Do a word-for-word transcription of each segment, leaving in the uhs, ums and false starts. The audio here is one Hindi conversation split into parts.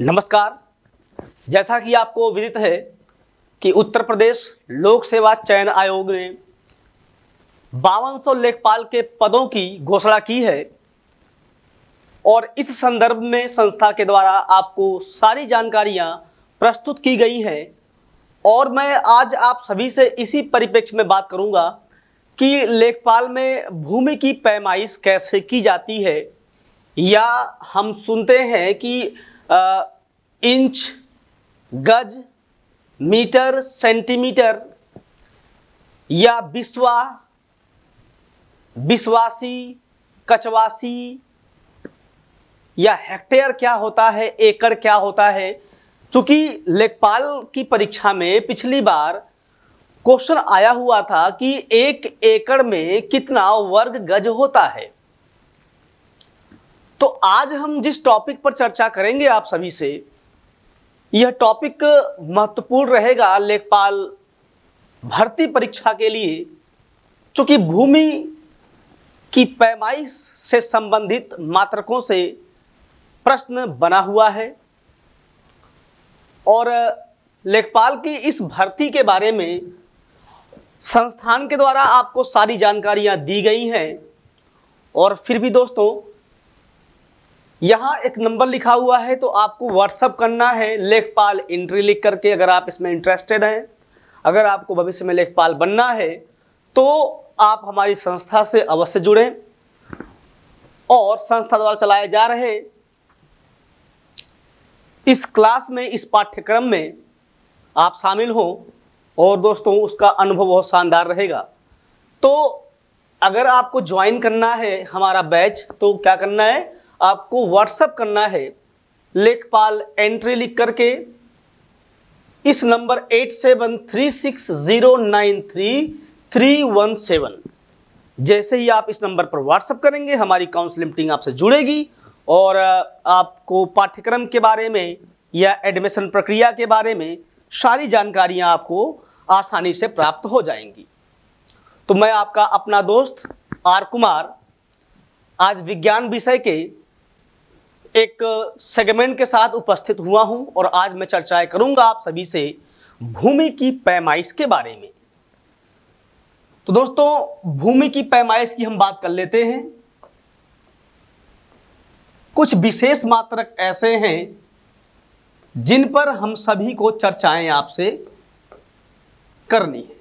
नमस्कार। जैसा कि आपको विदित है कि उत्तर प्रदेश लोक सेवा चयन आयोग ने बावन सौ लेखपाल के पदों की घोषणा की है और इस संदर्भ में संस्था के द्वारा आपको सारी जानकारियां प्रस्तुत की गई हैं और मैं आज आप सभी से इसी परिप्रेक्ष्य में बात करूंगा कि लेखपाल में भूमि की पैमाइश कैसे की जाती है, या हम सुनते हैं कि आ, इंच, गज, मीटर, सेंटीमीटर या बिस्वा, बिस्वासी, कचवासी या हेक्टेयर क्या होता है, एकड़ क्या होता है। चूँकि लेखपाल की परीक्षा में पिछली बार क्वेश्चन आया हुआ था कि एक एकड़ में कितना वर्ग गज होता है, तो आज हम जिस टॉपिक पर चर्चा करेंगे आप सभी से, यह टॉपिक महत्वपूर्ण रहेगा लेखपाल भर्ती परीक्षा के लिए, क्योंकि भूमि की पैमाइश से संबंधित मात्रकों से प्रश्न बना हुआ है और लेखपाल की इस भर्ती के बारे में संस्थान के द्वारा आपको सारी जानकारियां दी गई हैं। और फिर भी दोस्तों, यहाँ एक नंबर लिखा हुआ है तो आपको व्हाट्सअप करना है लेखपाल इंट्री लिख करके, अगर आप इसमें इंटरेस्टेड हैं, अगर आपको भविष्य में लेखपाल बनना है तो आप हमारी संस्था से अवश्य जुड़ें। और संस्था द्वारा चलाए जा रहे इस क्लास में, इस पाठ्यक्रम में आप शामिल हों और दोस्तों उसका अनुभव बहुत शानदार रहेगा। तो अगर आपको ज्वाइन करना है हमारा बैच तो क्या करना है, आपको व्हाट्सएप करना है लेखपाल एंट्री लिख करके इस number eight seven three six zero nine three three one seven. जैसे ही आप इस नंबर पर व्हाट्सएप करेंगे हमारी काउंसलिंग टीम आपसे जुड़ेगी और आपको पाठ्यक्रम के बारे में या एडमिशन प्रक्रिया के बारे में सारी जानकारियां आपको आसानी से प्राप्त हो जाएंगी। तो मैं आपका अपना दोस्त आर कुमार आज विज्ञान विषय के एक सेगमेंट के साथ उपस्थित हुआ हूं और आज मैं चर्चाएं करूंगा आप सभी से भूमि की पैमाइश के बारे में। तो दोस्तों, भूमि की पैमाइश की हम बात कर लेते हैं। कुछ विशेष मात्रक ऐसे हैं जिन पर हम सभी को चर्चाएं आपसे करनी है।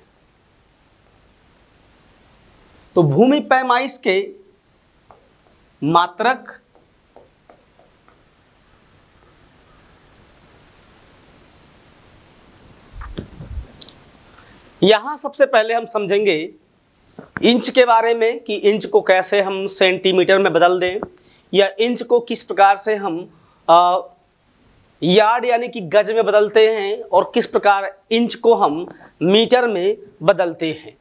तो भूमि पैमाइश के मात्रक यहां सबसे पहले हम समझेंगे इंच के बारे में कि इंच को कैसे हम सेंटीमीटर में बदल दें या इंच को किस प्रकार से हम आ, यार्ड यानी कि गज में बदलते हैं और किस प्रकार इंच को हम मीटर में बदलते हैं।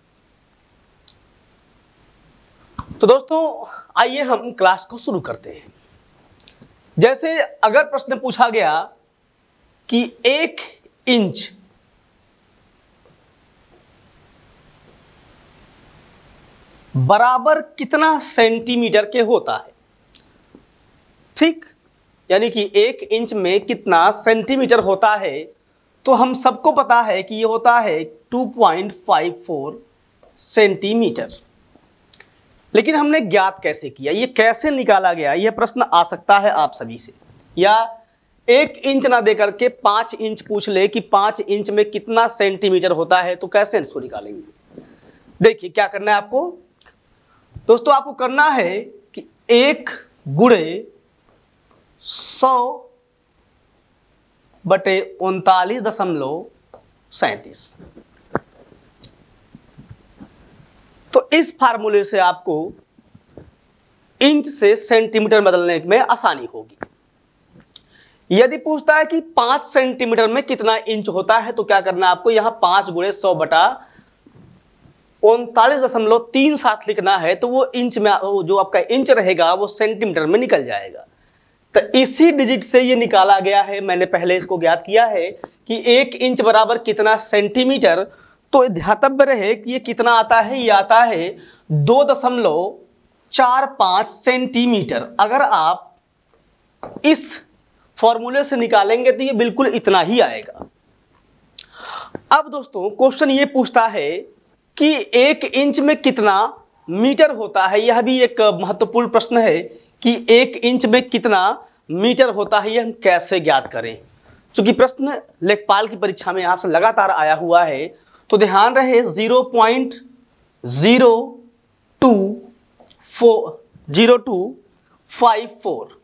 तो दोस्तों आइए हम क्लास को शुरू करते हैं। जैसे अगर प्रश्न पूछा गया कि एक इंच बराबर कितना सेंटीमीटर के होता है, ठीक, यानी कि एक इंच में कितना सेंटीमीटर होता है, तो हम सबको पता है कि ये होता है two point five four centimetre. लेकिन हमने ज्ञात कैसे किया, ये कैसे निकाला गया, यह प्रश्न आ सकता है आप सभी से। या एक इंच ना देकर के पाँच इंच पूछ ले कि पाँच इंच में कितना सेंटीमीटर होता है, तो कैसे इसको निकालेंगे। देखिए क्या करना है आपको दोस्तों, आपको करना है कि एक गुणे सौ बटे उनतालीस दशमलव सैंतीस, तो इस फार्मूले से आपको इंच से सेंटीमीटर बदलने में आसानी होगी। यदि पूछता है कि पाँच सेंटीमीटर में कितना इंच होता है, तो क्या करना है आपको, यहाँ पाँच गुणे सौ बटा उनतालीस दशमलव तीन सात लिखना है, तो वो इंच में जो आपका इंच रहेगा वो सेंटीमीटर में निकल जाएगा। तो इसी डिजिट से ये निकाला गया है, मैंने पहले इसको ज्ञात किया है कि एक इंच बराबर कितना सेंटीमीटर, तो ध्यातव्य रहे कि ये कितना आता है, ये आता है दो दशमलव चार पाँच सेंटीमीटर। अगर आप इस फॉर्मूले से निकालेंगे तो ये बिल्कुल इतना ही आएगा। अब दोस्तों क्वेश्चन ये पूछता है कि एक इंच में कितना मीटर होता है। यह भी एक महत्वपूर्ण प्रश्न है कि एक इंच में कितना मीटर होता है, यह हम कैसे ज्ञात करें। चूंकि प्रश्न लेखपाल की परीक्षा में यहाँ से लगातार आया हुआ है तो ध्यान रहे zero point zero two four zero two five four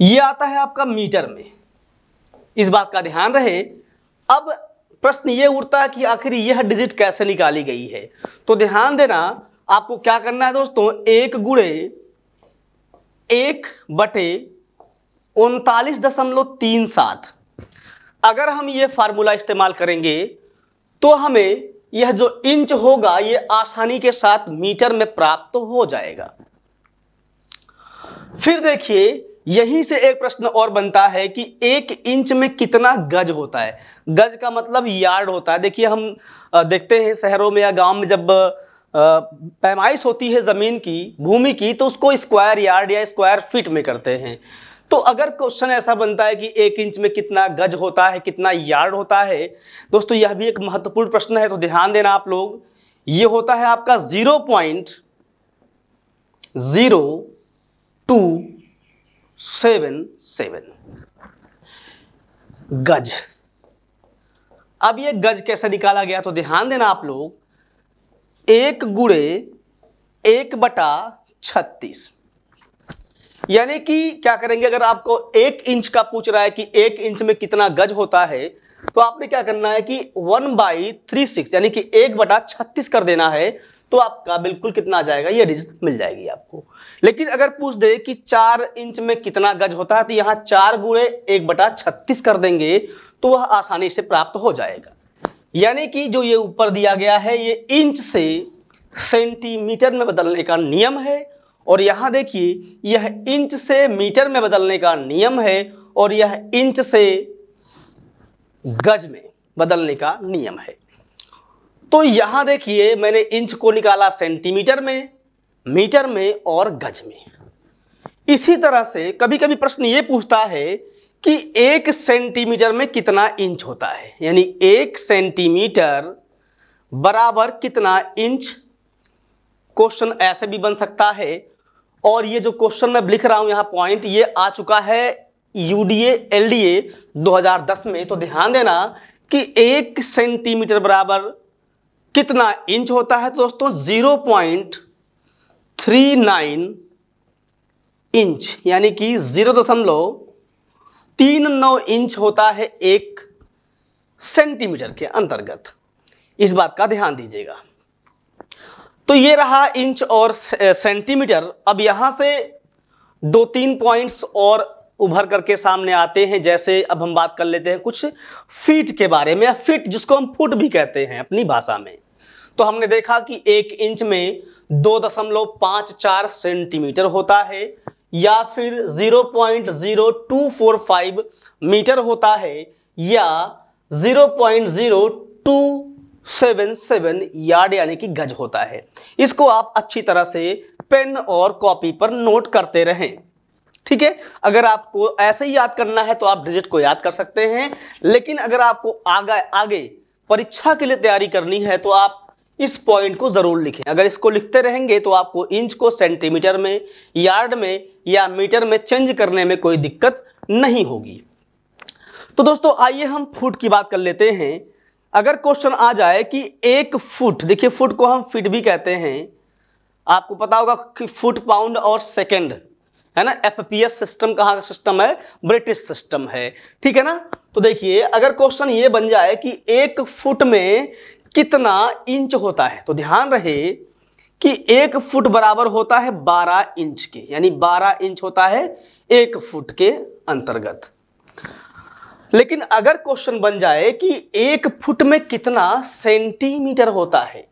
ये आता है आपका मीटर में, इस बात का ध्यान रहे। अब प्रश्न ये उठता है कि आखिर यह डिजिट कैसे निकाली गई है, तो ध्यान देना आपको क्या करना है दोस्तों, एक गुणे एक बटे उनतालीस दशमलव तीन सात अगर हम ये फार्मूला इस्तेमाल करेंगे तो हमें यह जो इंच होगा ये आसानी के साथ मीटर में प्राप्त हो जाएगा। फिर देखिए यहीं से एक प्रश्न और बनता है कि एक इंच में कितना गज होता है। गज का मतलब यार्ड होता है। देखिए हम देखते हैं शहरों में या गांव में जब पैमाइश होती है ज़मीन की, भूमि की, तो उसको स्क्वायर यार्ड या स्क्वायर फीट में करते हैं। तो अगर क्वेश्चन ऐसा बनता है कि एक इंच में कितना गज होता है, कितना यार्ड होता है, दोस्तों यह भी एक महत्वपूर्ण प्रश्न है तो ध्यान देना आप लोग। ये होता है आपका zero point zero two seven seven गज। अब ये गज कैसे निकाला गया तो ध्यान देना आप लोग, एक गुणे एक बटा छत्तीस, यानी कि क्या करेंगे, अगर आपको एक इंच का पूछ रहा है कि एक इंच में कितना गज होता है तो आपने क्या करना है कि वन बाई थ्री सिक्स यानी कि एक बटा छत्तीस कर देना है, तो आपका बिल्कुल कितना आ जाएगा, ये डिजिट मिल जाएगी आपको। लेकिन अगर पूछ दे कि चार इंच में कितना गज होता है तो यहाँ चार गुणे एक बटा छत्तीस कर देंगे तो वह आसानी से प्राप्त हो जाएगा। यानी कि जो ये ऊपर दिया गया है ये इंच से सेंटीमीटर में बदलने का नियम है, और यहाँ देखिए यह इंच से मीटर में बदलने का नियम है, और यह इंच से गज में बदलने का नियम है। तो यहाँ देखिए मैंने इंच को निकाला सेंटीमीटर में, मीटर में और गज में। इसी तरह से कभी कभी प्रश्न ये पूछता है कि एक सेंटीमीटर में कितना इंच होता है, यानी एक सेंटीमीटर बराबर कितना इंच, क्वेश्चन ऐसे भी बन सकता है। और ये जो क्वेश्चन मैं लिख रहा हूं यहाँ पॉइंट, ये आ चुका है यूडीए एलडीए दो हज़ार दस में, तो ध्यान देना कि एक सेंटीमीटर बराबर कितना इंच होता है, तो दोस्तों zero point three nine inch यानी कि जीरो दशमलव तीन नौ इंच होता है एक सेंटीमीटर के अंतर्गत, इस बात का ध्यान दीजिएगा। तो ये रहा इंच और सेंटीमीटर। अब यहाँ से दो तीन पॉइंट्स और उभर करके सामने आते हैं, जैसे अब हम बात कर लेते हैं कुछ फीट के बारे में, या फीट जिसको हम फुट भी कहते हैं अपनी भाषा में। तो हमने देखा कि एक इंच में दो दशमलव पाँच चार सेंटीमीटर होता है, या फिर zero point zero two four five metre होता है, या zero point zero two seven seven yard यानी कि गज होता है। इसको आप अच्छी तरह से पेन और कॉपी पर नोट करते रहें, ठीक है। अगर आपको ऐसे ही याद करना है तो आप डिजिट को याद कर सकते हैं, लेकिन अगर आपको आगे आगे परीक्षा के लिए तैयारी करनी है तो आप इस पॉइंट को ज़रूर लिखें। अगर इसको लिखते रहेंगे तो आपको इंच को सेंटीमीटर में, यार्ड में या मीटर में चेंज करने में कोई दिक्कत नहीं होगी। तो दोस्तों आइए हम फुट की बात कर लेते हैं। अगर क्वेश्चन आ जाए कि एक फुट, देखिए फुट को हम फीट भी कहते हैं, आपको पता होगा कि फुट पाउंड और सेकेंड है ना, एफ पी एस सिस्टम कहाँ का सिस्टम है, ब्रिटिश सिस्टम है, ठीक है ना। तो देखिए अगर क्वेश्चन ये बन जाए कि एक फुट में कितना इंच होता है तो ध्यान रहे कि एक फुट बराबर होता है बारह इंच के, यानी बारह इंच होता है एक फुट के अंतर्गत। लेकिन अगर क्वेश्चन बन जाए कि एक फुट में कितना सेंटीमीटर होता है,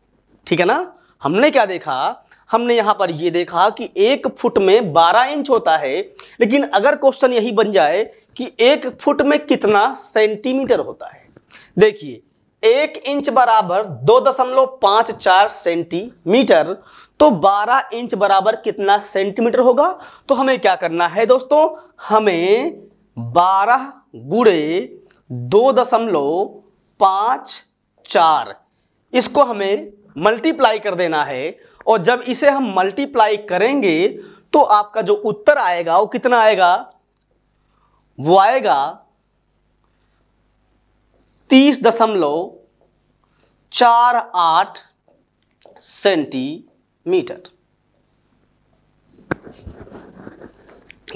ठीक है ना, हमने क्या देखा, हमने यहाँ पर ये देखा कि एक फुट में बारह इंच होता है, लेकिन अगर क्वेश्चन यही बन जाए कि एक फुट में कितना सेंटीमीटर होता है। देखिए एक इंच बराबर दो दशमलव पांच चार सेंटीमीटर, तो बारह इंच बराबर कितना सेंटीमीटर होगा? तो हमें क्या करना है दोस्तों, हमें बारह गुणे दो दशमलव पांच चार इसको हमें मल्टीप्लाई कर देना है। और जब इसे हम मल्टीप्लाई करेंगे तो आपका जो उत्तर आएगा वो कितना आएगा? वो आएगा तीस दशमलव चार आठ सेंटीमीटर।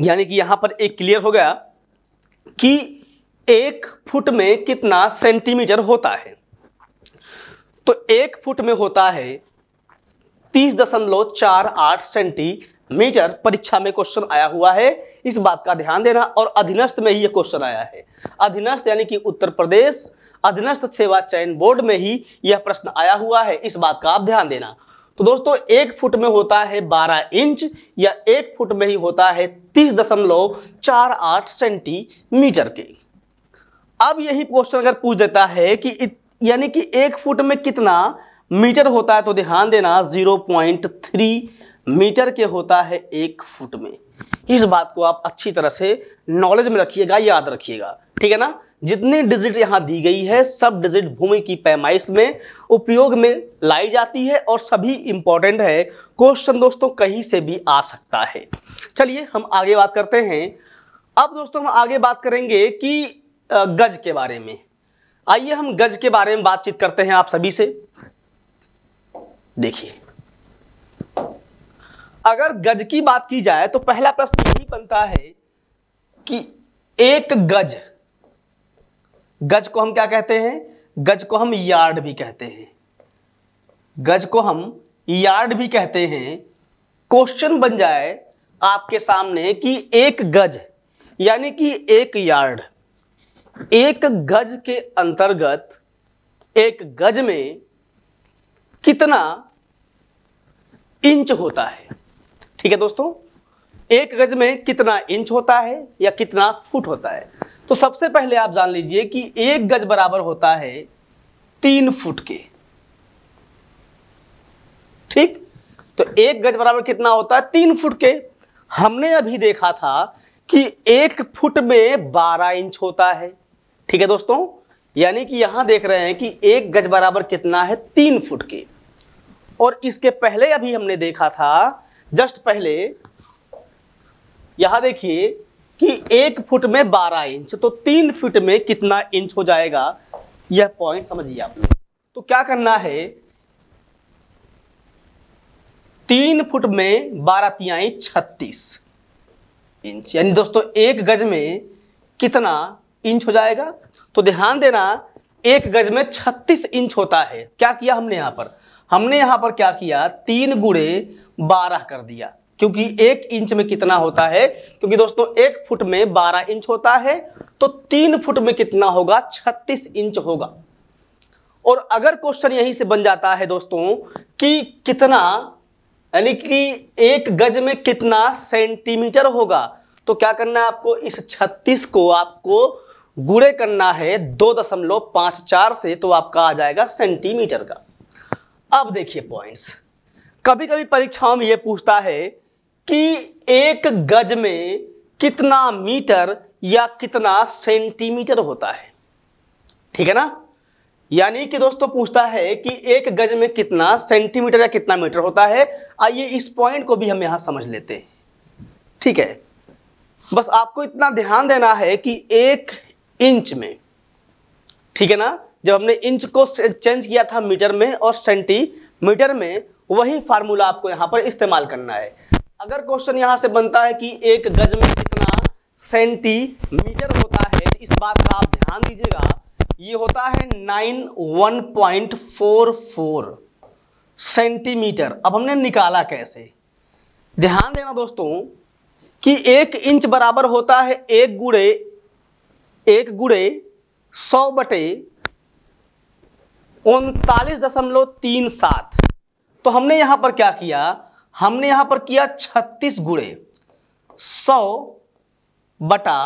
यानी कि यहां पर एक क्लियर हो गया कि एक फुट में कितना सेंटीमीटर होता है। तो एक फुट में होता है तीस दशमलव चार आठ सेंटीमीटर। परीक्षा में क्वेश्चन आया हुआ है, इस बात का ध्यान देना। और अधीनस्थ में ही ये क्वेश्चन आया है। अधीनस्थ यानी कि उत्तर प्रदेश अधीनस्थ सेवा चयन बोर्ड में ही यह प्रश्न आया हुआ है, इस बात का आप ध्यान देना। तो दोस्तों एक फुट में होता है बारह इंच, या एक फुट में ही होता है तीस दशमलव चार आठ सेंटीमीटर के। अब यही क्वेश्चन अगर पूछ देता है कि यानी कि एक फुट में कितना मीटर होता है, तो ध्यान देना ज़ीरो पॉइंट थ्री मीटर के होता है एक फुट में। इस बात को आप अच्छी तरह से नॉलेज में रखिएगा, याद रखिएगा, ठीक है ना। जितनी डिजिट यहाँ दी गई है सब डिजिट भूमि की पैमाइश में उपयोग में लाई जाती है और सभी इंपॉर्टेंट है। क्वेश्चन दोस्तों कहीं से भी आ सकता है। चलिए हम आगे बात करते हैं। अब दोस्तों हम आगे बात करेंगे कि गज के बारे में। आइए हम गज के बारे में बातचीत करते हैं आप सभी से। देखिए अगर गज की बात की जाए तो पहला प्रश्न यही बनता है कि एक गज, गज को हम क्या कहते हैं? गज को हम यार्ड भी कहते हैं, गज को हम यार्ड भी कहते हैं। क्वेश्चन बन जाए आपके सामने कि एक गज यानी कि एक यार्ड, एक गज के अंतर्गत एक गज में कितना इंच होता है, ठीक है दोस्तों। एक गज में कितना इंच होता है या कितना फुट होता है? तो सबसे पहले आप जान लीजिए कि एक गज बराबर होता है तीन फुट के, ठीक। तो एक गज बराबर कितना होता है? तीन फुट के। हमने अभी देखा था कि एक फुट में बारह इंच होता है, ठीक है दोस्तों। यानी कि यहां देख रहे हैं कि एक गज बराबर कितना है? तीन फुट के। और इसके पहले अभी हमने देखा था, जस्ट पहले, यहां देखिए कि एक फुट में बारह इंच, तो तीन फुट में कितना इंच हो जाएगा? यह पॉइंट समझिए आप लोग। तो क्या करना है, तीन फुट में बारह तिहाई छत्तीस इंच, यानी दोस्तों एक गज में कितना इंच हो जाएगा? तो ध्यान देना एक गज में छत्तीस इंच होता है। क्या किया हमने यहाँ पर? हमने यहाँ पर क्या किया, तीन गुणे बारह कर दिया, क्योंकि एक इंच में कितना होता है, क्योंकि दोस्तों एक फुट में बारह इंच होता है, तो तीन फुट में कितना होगा? छत्तीस इंच होगा। और अगर क्वेश्चन यहीं से बन जाता है दोस्तों कि कितना, यानी कि एक गज में कितना सेंटीमीटर होगा, तो क्या करना है आपको, इस छत्तीस को आपको गुणे करना है दो दशमलव पांच चार से, तो आपका आ जाएगा सेंटीमीटर का। अब देखिए पॉइंट्स, कभी कभी परीक्षाओं में यह पूछता है कि एक गज में कितना मीटर या कितना सेंटीमीटर होता है, ठीक है ना। यानी कि दोस्तों पूछता है कि एक गज में कितना सेंटीमीटर या कितना मीटर होता है। आइए इस पॉइंट को भी हम यहाँ समझ लेते हैं, ठीक है। बस आपको इतना ध्यान देना है कि एक इंच में, ठीक है ना, जब हमने इंच को चेंज किया था मीटर में और सेंटीमीटर में, वही फार्मूला आपको यहाँ पर इस्तेमाल करना है। अगर क्वेश्चन यहाँ से बनता है कि एक गज में कितना सेंटीमीटर होता है, तो इस बात का आप ध्यान दीजिएगा, ये होता है इक्यानवे पॉइंट चार चार सेंटीमीटर। अब हमने निकाला कैसे, ध्यान देना दोस्तों कि एक इंच बराबर होता है एक गुणे एक गुणे सौ बटे उनतालीस दशमलव तीन सात। तो हमने यहां पर क्या किया, हमने यहां पर किया छत्तीस गुणे सौ बटा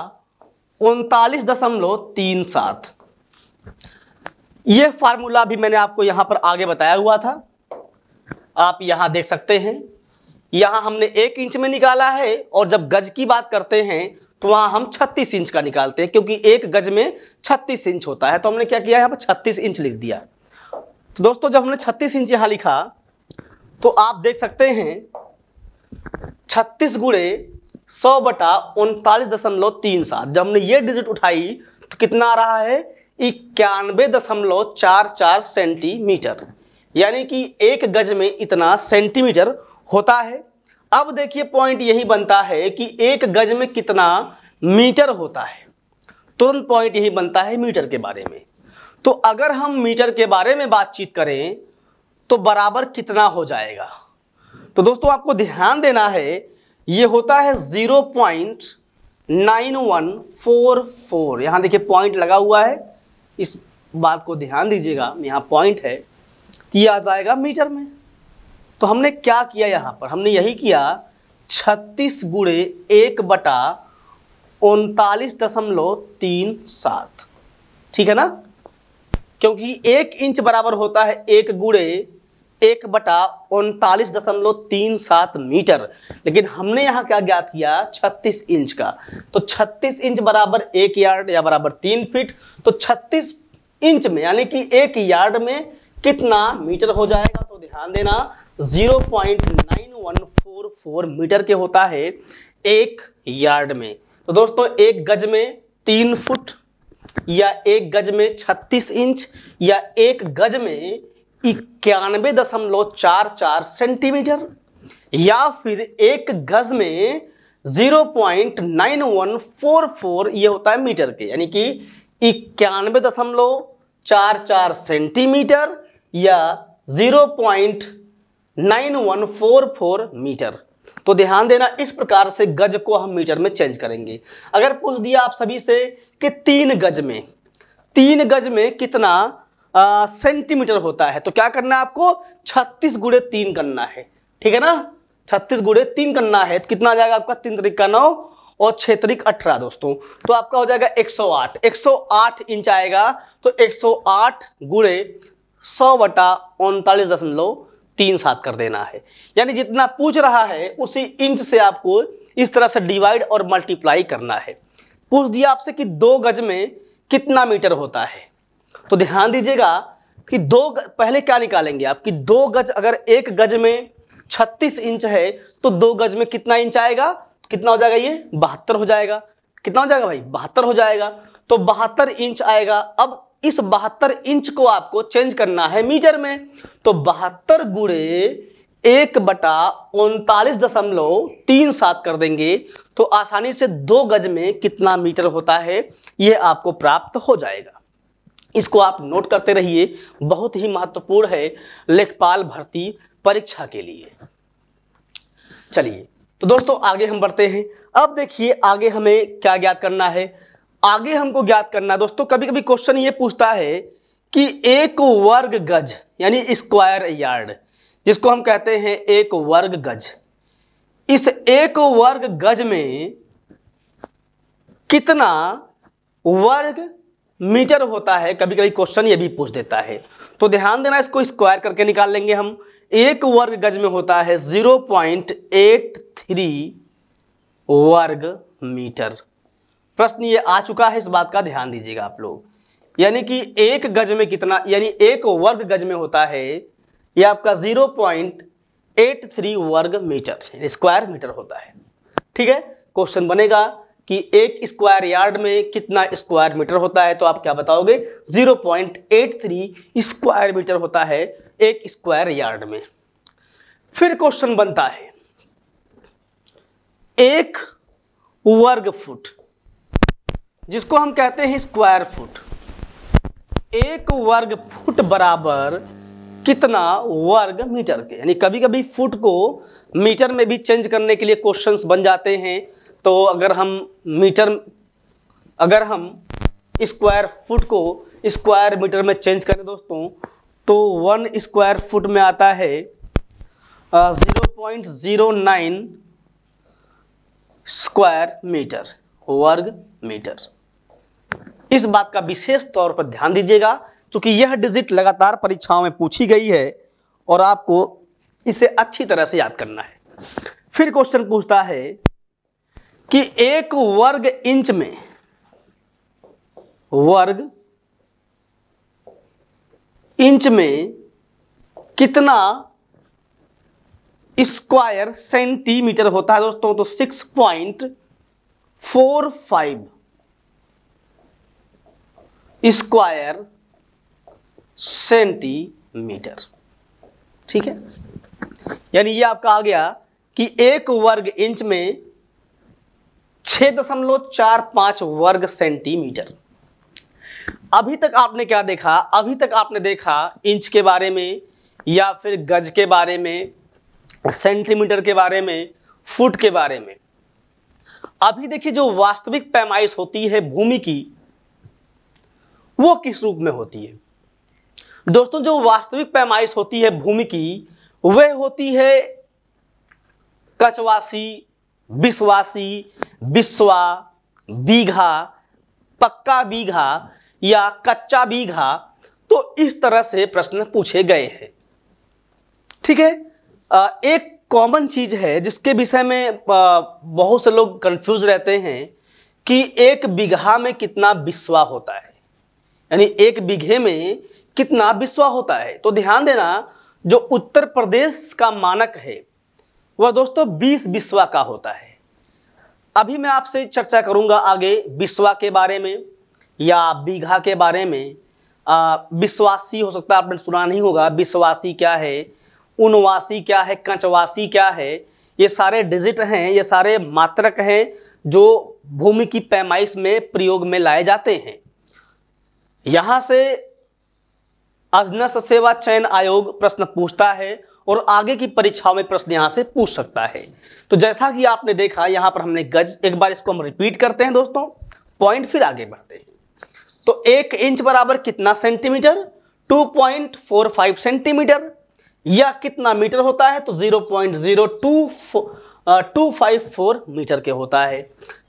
उनतालीस दशमलव तीन सात। यह फार्मूला भी मैंने आपको यहाँ पर आगे बताया हुआ था, आप यहाँ देख सकते हैं। यहाँ हमने एक इंच में निकाला है और जब गज की बात करते हैं तो वहाँ हम छत्तीस इंच का निकालते हैं, क्योंकि एक गज में छत्तीस इंच होता है। तो हमने क्या किया, यहाँ पर छत्तीस इंच लिख दिया। तो दोस्तों जब हमने छत्तीस इंच यहाँ लिखा तो आप देख सकते हैं छत्तीस गुणे सौ बटा उनतालीस दशमलव तीन सात, जब हमने ये डिजिट उठाई तो कितना आ रहा है, इक्यानवे दशमलव चार चार सेंटीमीटर, यानी कि एक गज में इतना सेंटीमीटर होता है। अब देखिए पॉइंट यही बनता है कि एक गज में कितना मीटर होता है, तुरंत पॉइंट यही बनता है मीटर के बारे में। तो अगर हम मीटर के बारे में बातचीत करें तो बराबर कितना हो जाएगा, तो दोस्तों आपको ध्यान देना है, ये होता है zero point nine one four four. यहाँ देखिए पॉइंट लगा हुआ है, इस बात को ध्यान दीजिएगा, यहाँ पॉइंट है, ये आ जाएगा मीटर में। तो हमने क्या किया यहाँ पर, हमने यही किया, छत्तीस गुणे एक बटा उनतालीस दशमलव तीन सात, ठीक है ना, क्योंकि एक इंच बराबर होता है एक गुणे एक बटा उनतालीस दशमलव तीन सात मीटर, लेकिन हमने यहाँ क्या ज्ञात किया, छत्तीस इंच का। तो छत्तीस इंच बराबर एक यार्ड या बराबर तीन फीट, तो छत्तीस इंच में यानी कि एक यार्ड में कितना मीटर हो जाएगा, तो ध्यान देना zero point nine one four four metre के होता है एक यार्ड में। तो दोस्तों एक गज में तीन फुट या एक गज में छत्तीस इंच या एक गज में इक्यानवे दशमलव चार चार सेंटीमीटर या फिर एक गज में zero point nine one four four, ये होता है मीटर के, यानी कि इक्यानवे दशमलव चार चार सेंटीमीटर या zero point nine one four four metre. तो ध्यान देना, इस प्रकार से गज को हम मीटर में चेंज करेंगे। अगर पूछ दिया आप सभी से कि तीन गज में तीन गज में कितना आ, सेंटीमीटर होता है, तो क्या करना है आपको, छत्तीस गुणे तीन करना है, ठीक है ना, छत्तीस गुणे तीन करना है। तो कितना आ जाएगा आपका, तीन तरीक का नौ और छः तरीक अठारह दोस्तों, तो आपका हो जाएगा एक सौ आठ, एक सौ आठ इंच आएगा। तो एक सौ आठ गुणे सौ बटा उनतालीस दशमलव तीन सात कर देना है, यानी जितना पूछ रहा है उसी इंच से आपको इस तरह से डिवाइड और मल्टीप्लाई करना है। पूछ दिया आपसे कि दो गज में कितना मीटर होता है, तो ध्यान दीजिएगा कि दो गज, पहले क्या निकालेंगे आप, कि दो गज, अगर एक गज में छत्तीस इंच है तो दो गज में कितना इंच आएगा, कितना हो जाएगा, ये बहत्तर हो जाएगा, कितना हो जाएगा भाई, बहत्तर हो जाएगा, तो बहत्तर इंच आएगा। अब इस बहत्तर इंच को आपको चेंज करना है मीटर में, तो बहत्तर गुणे एक बटा उनतालीस दशमलव तीन सात कर देंगे, तो आसानी से दो गज में कितना मीटर होता है ये आपको प्राप्त हो जाएगा। इसको आप नोट करते रहिए, बहुत ही महत्वपूर्ण है लेखपाल भर्ती परीक्षा के लिए। चलिए तो दोस्तों आगे हम बढ़ते हैं। अब देखिए आगे हमें क्या ज्ञात करना है, आगे हमको ज्ञात करना है दोस्तों, कभी कभी क्वेश्चन ये पूछता है कि एक वर्ग गज यानी स्क्वायर यार्ड, जिसको हम कहते हैं एक वर्ग गज, इस एक वर्ग गज में कितना वर्ग मीटर होता है, कभी कभी क्वेश्चन ये भी पूछ देता है। तो ध्यान देना, इसको स्क्वायर करके निकाल लेंगे हम। एक वर्ग गज में होता है जीरो पॉइंट एट थ्री वर्ग मीटर। प्रश्न ये आ चुका है, इस बात का ध्यान दीजिएगा आप लोग, यानी कि एक गज में कितना, यानी एक वर्ग गज में होता है ये आपका जीरो पॉइंट एट थ्री वर्ग मीटर, स्क्वायर मीटर होता है, ठीक है। क्वेश्चन बनेगा कि एक स्क्वायर यार्ड में कितना स्क्वायर मीटर होता है, तो आप क्या बताओगे, zero point eight three square metre होता है एक स्क्वायर यार्ड में। फिर क्वेश्चन बनता है एक वर्ग फुट, जिसको हम कहते हैं स्क्वायर फुट, एक वर्ग फुट बराबर कितना वर्ग मीटर के, यानी कभी कभी फुट को मीटर में भी चेंज करने के लिए क्वेश्चंस बन जाते हैं। तो अगर हम मीटर अगर हम स्क्वायर फुट को स्क्वायर मीटर में चेंज करें दोस्तों, तो वन स्क्वायर फुट में आता है zero point zero nine square metre, वर्ग मीटर। इस बात का विशेष तौर पर ध्यान दीजिएगा चूंकि यह डिजिट लगातार परीक्षाओं में पूछी गई है और आपको इसे अच्छी तरह से याद करना है। फिर क्वेश्चन पूछता है कि एक वर्ग इंच में वर्ग इंच में कितना स्क्वायर सेंटीमीटर होता है दोस्तों? तो six point four five square centimetre. ठीक है, यानी ये आपका आ गया कि एक वर्ग इंच में छह दशमलव चार पांच वर्ग सेंटीमीटर। अभी तक आपने क्या देखा? अभी तक आपने देखा इंच के बारे में, या फिर गज के बारे में, सेंटीमीटर के बारे में, फुट के बारे में। अभी देखिए जो वास्तविक पैमाइश होती है भूमि की, वो किस रूप में होती है दोस्तों? जो वास्तविक पैमाइश होती है भूमि की, वह होती है कचवासी, बिसवासी, बिस्वा, बीघा, पक्का बीघा या कच्चा बीघा। तो इस तरह से प्रश्न पूछे गए हैं। ठीक है, एक कॉमन चीज है जिसके विषय में बहुत से लोग कंफ्यूज रहते हैं कि एक बीघा में कितना बिस्वा होता है, यानी एक बीघे में कितना बिस्वा होता है। तो ध्यान देना, जो उत्तर प्रदेश का मानक है वह दोस्तों बीस बिस्वा का होता है। अभी मैं आपसे चर्चा करूंगा आगे बिस्वा के बारे में या बीघा के बारे में। बिस्वासी हो सकता है आपने सुना नहीं होगा, बिस्वासी क्या है, उनवासी क्या है, कंचवासी क्या है। ये सारे डिजिट हैं, ये सारे मात्रक हैं जो भूमि की पैमाइश में प्रयोग में लाए जाते हैं। यहाँ से अजनस सेवा चयन आयोग प्रश्न पूछता है और आगे की परीक्षाओं में प्रश्न यहाँ से पूछ सकता है। तो जैसा कि आपने देखा, यहाँ पर हमने गज, एक बार इसको हम रिपीट करते हैं दोस्तों पॉइंट, फिर आगे बढ़ते हैं। तो एक इंच बराबर कितना centimetre? Two point four five centimetre. या कितना मीटर होता है? तो zero point zero two five four metre के होता है।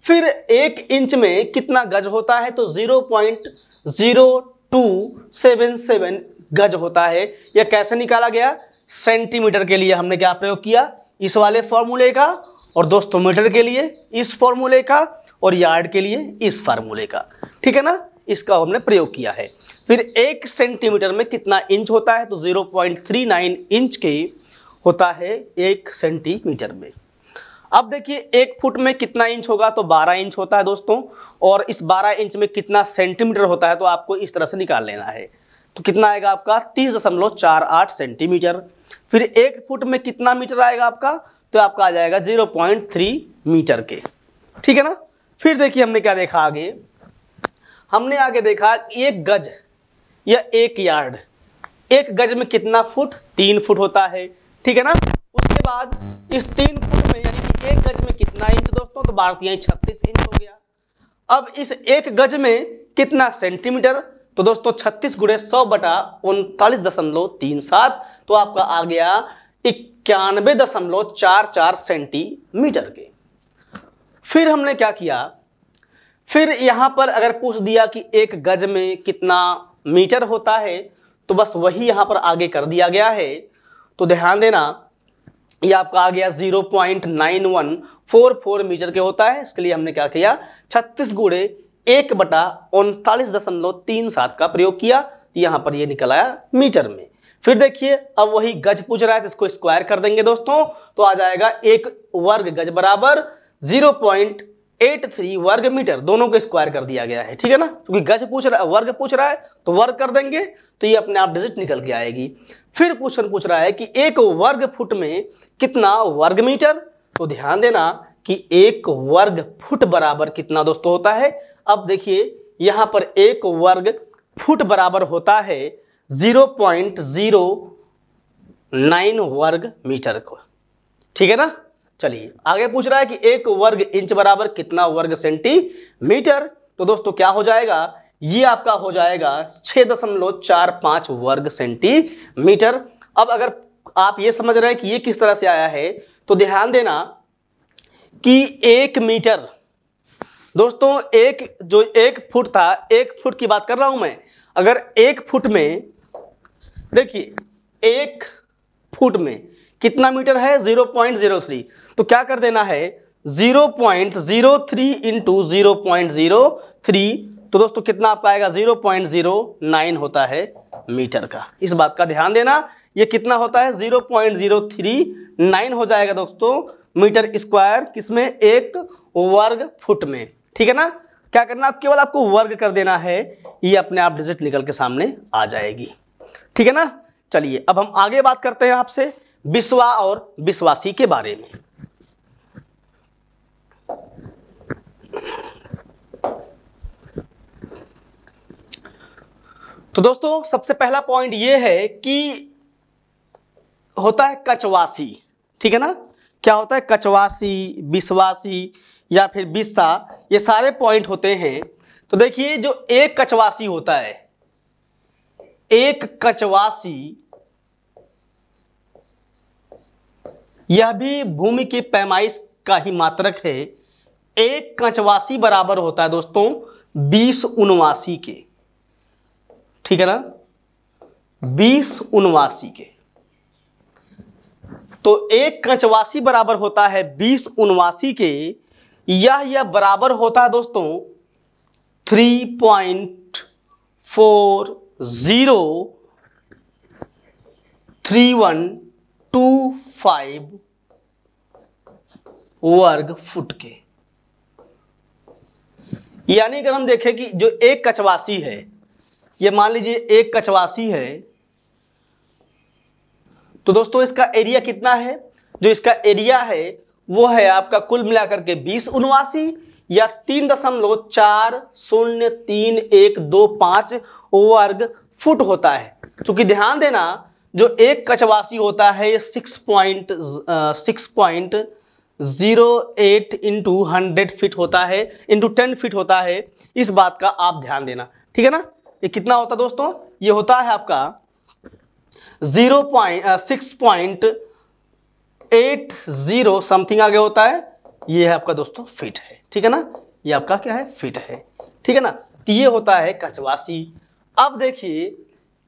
फिर एक इंच में कितना गज होता है? तो zero point zero two seven seven गज होता है। यह कैसे निकाला गया? सेंटीमीटर के लिए हमने क्या प्रयोग किया? इस वाले फॉर्मूले का, और दोस्तों मीटर के लिए इस फॉर्मूले का, और यार्ड के लिए इस फार्मूले का। ठीक है ना, इसका हमने प्रयोग किया है। फिर एक सेंटीमीटर में कितना इंच होता है? तो zero point three nine inch के होता है एक सेंटीमीटर में। अब देखिए एक फुट में कितना इंच होगा? तो बारह इंच होता है दोस्तों। और इस बारह इंच में कितना सेंटीमीटर होता है? तो आपको इस तरह से निकाल लेना है। तो कितना आएगा आपका? तीस दशमलव चार आठ सेंटीमीटर। फिर एक फुट में कितना मीटर आएगा आपका? तो आपका आ जाएगा जीरो पॉइंट थ्री मीटर के। ठीक है ना। फिर देखिए हमने क्या देखा आगे, हमने आगे देखा एक गज या एक यार्ड, एक गज में कितना फुट? तीन फुट होता है। ठीक है ना। उसके बाद इस तीन फुट में, यानी कि एक गज में कितना इंच दोस्तों? तो भारतीय छत्तीस इंच हो गया। अब इस एक गज में कितना सेंटीमीटर? तो दोस्तों छत्तीस गुणे सौ बटा उनतालीस दशमलव तीन सात, तो आपका आ गया इक्यानवे दशमलव चार चार सेंटीमीटर के। फिर हमने क्या किया? फिर यहाँ पर अगर पूछ दिया कि एक गज में कितना मीटर होता है, तो बस वही यहाँ पर आगे कर दिया गया है। तो ध्यान देना, ये आपका आ गया zero point nine one four four metre के होता है। इसके लिए हमने क्या किया? छत्तीस गुणे एक बटा उनतालीस दशमलव तीन सात का प्रयोग किया। यहाँ पर ये निकल आया मीटर में। फिर देखिए अब वही गज पूछ रहा है, तो इसको स्क्वायर कर देंगे दोस्तों। तो आ जाएगा एक वर्ग गज बराबर ज़ीरो पॉइंट एट थ्री वर्ग मीटर। दोनों को स्क्वायर कर दिया गया है। ठीक है ना, क्योंकि गज पूछ रहा है, वर्ग पूछ रहा है, तो वर्ग कर देंगे, तो ये अपने आप डिजिट निकल के आएगी। फिर क्वेश्चन पूछ रहा है कि एक वर्ग फुट में कितना वर्ग मीटर? तो ध्यान देना कि एक वर्ग फुट बराबर कितना दोस्तों होता है? अब देखिए यहाँ पर एक वर्ग फुट बराबर होता है ज़ीरो पॉइंट ज़ीरो नाइन वर्ग मीटर को। ठीक है ना। चलिए आगे पूछ रहा है कि एक वर्ग इंच बराबर कितना वर्ग सेंटीमीटर? तो दोस्तों क्या हो जाएगा? ये आपका हो जाएगा छः दशमलव चार पाँच वर्ग सेंटीमीटर। अब अगर आप ये समझ रहे हैं कि ये किस तरह से आया है, तो ध्यान देना कि एक मीटर दोस्तों, एक जो एक फुट था, एक फुट की बात कर रहा हूं मैं, अगर एक फुट में, देखिए एक फुट में कितना मीटर है, ज़ीरो पॉइंट ज़ीरो थ्री, तो क्या कर देना है zero point zero three into zero point zero three, तो दोस्तों कितना आप पाएगा ज़ीरो पॉइंट ज़ीरो नाइन होता है मीटर का। इस बात का ध्यान देना, ये कितना होता है zero point zero three nine हो जाएगा दोस्तों मीटर स्क्वायर किसमें, एक वर्ग फुट में। ठीक है ना, क्या करना आप केवल आपको वर्ग कर देना है, ये अपने आप डिजिट निकल के सामने आ जाएगी। ठीक है ना, चलिए अब हम आगे बात करते हैं आपसे विश्वा और विश्वासी के बारे में। तो दोस्तों सबसे पहला पॉइंट ये है कि होता है कचवासी। ठीक है ना, क्या होता है कचवासी, विश्वासी या फिर बिस्सा, ये सारे पॉइंट होते हैं। तो देखिए जो एक कचवासी होता है, एक कचवासी यह भी भूमि की पैमाइश का ही मात्रक है। एक कचवासी बराबर होता है दोस्तों बीस उनवासी के। ठीक है ना, बीस उनवासी के, तो एक कचवासी बराबर होता है बीस उनवासी के। यह यह बराबर होता है दोस्तों three point four zero three one two five वर्ग फुट के। यानी अगर हम देखें कि जो एक कचवासी है, ये मान लीजिए एक कचवासी है, तो दोस्तों इसका एरिया कितना है, जो इसका एरिया है वो है आपका कुल मिलाकर के बीस उनवासी या तीन दशमलव चार शून्य तीन एक दो पाँच वर्ग फुट होता है। चूंकि ध्यान देना जो एक कचवासी होता है ये six point six point zero eight into hundred feet होता है, इंटू टेन फीट होता है, इस बात का आप ध्यान देना। ठीक है ना, ये कितना होता है दोस्तों, ये होता है आपका zero point six point eight zero something आगे होता है, ये है आपका दोस्तों फिट है। ठीक है ना, ये आपका क्या है, फिट है। ठीक है ना, तो ये होता है कचवासी। अब देखिए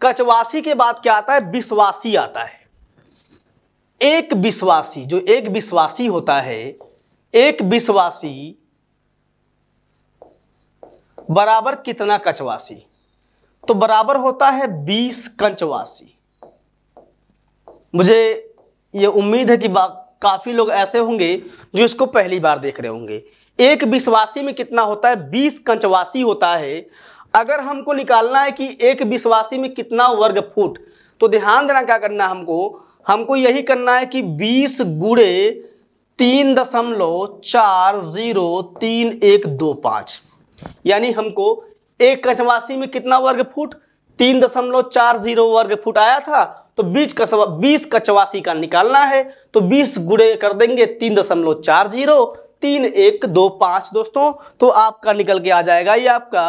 कचवासी के बाद क्या आता है, विश्वासी आता है। एक विश्वासी, जो एक विश्वासी होता है, एक विश्वासी बराबर कितना कचवासी, तो बराबर होता है बीस कंचवासी। मुझे ये उम्मीद है कि काफ़ी लोग ऐसे होंगे जो इसको पहली बार देख रहे होंगे। एक विश्वासी में कितना होता है, बीस कंचवासी होता है। अगर हमको निकालना है कि एक विश्वासी में कितना वर्ग फुट, तो ध्यान देना क्या करना है हमको, हमको यही करना है कि बीस गुणे तीन दशमलव चार जीरो तीन एक दो पाँच, यानी हमको एक कंचवासी में कितना वर्ग फुट, तीन दशमलव चार जीरो वर्ग फुट आया था, तो बीस कचवा बीस कचवासी का निकालना है, तो बीस गुणे कर देंगे तीन दशमलव चार जीरो तीन एक दो पाँच दोस्तों, तो आपका निकल के आ जाएगा ये आपका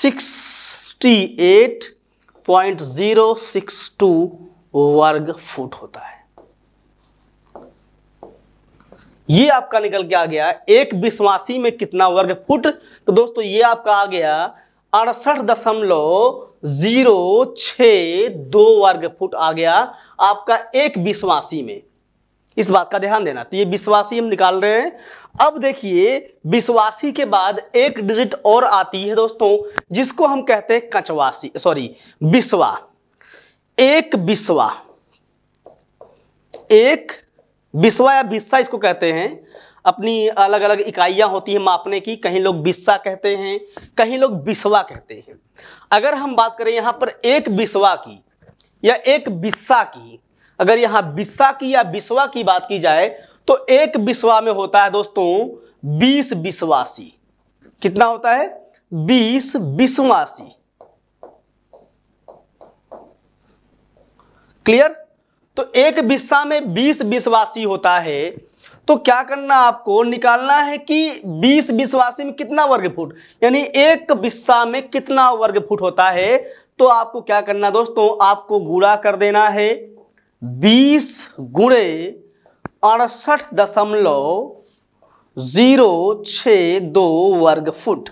sixty eight point zero six two वर्ग फुट होता है। ये आपका निकल के आ गया एक विश्वासी में कितना वर्ग फुट, तो दोस्तों ये आपका आ गया अड़सठ दशमलव जीरो छः दो वर्ग फुट आ गया आपका एक विश्वासी में। इस बात का ध्यान देना, तो ये विश्वासी हम निकाल रहे हैं। अब देखिए विश्वासी के बाद एक डिजिट और आती है दोस्तों, जिसको हम कहते हैं कचवासी, सॉरी विश्वा। एक विश्वा, एक बिस्वा या बिस्सा इसको कहते हैं, अपनी अलग अलग इकाइयाँ होती हैं मापने की, कहीं लोग बिस्सा कहते हैं, कहीं लोग बिस्वा कहते हैं। अगर हम बात करें यहाँ पर एक बिस्वा की या एक बिस्सा की, अगर यहाँ बिस्सा की या बिस्वा की बात की जाए, तो एक बिस्वा में होता है दोस्तों बीस बिस्वासी। कितना होता है, बीस बिस्वासी। क्लियर, तो एक बिस्सा में बीस बिस्वासी होता है, तो क्या करना आपको निकालना है कि बीस बिस्वासी में कितना वर्ग फुट, यानी एक बिस्सा में कितना वर्ग फुट होता है, तो आपको क्या करना दोस्तों, आपको गुणा कर देना है बीस गुणे अड़सठ दशमलव जीरो छः दो वर्ग फुट।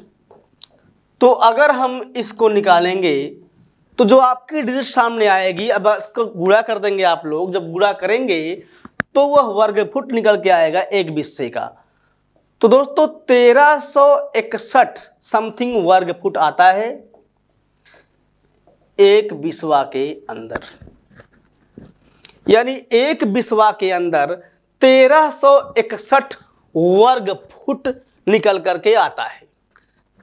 तो अगर हम इसको निकालेंगे तो जो आपकी डिजिट सामने आएगी, अब इसको गुणा कर देंगे आप लोग, जब गुणा करेंगे तो वह वर्ग फुट निकल के आएगा एक बिस्से का। तो दोस्तों तेरह सौ इकसठ समथिंग वर्ग फुट आता है एक बिस्वा के अंदर, यानी एक बिस्वा के अंदर तेरह सौ इकसठ वर्ग फुट निकल करके आता है।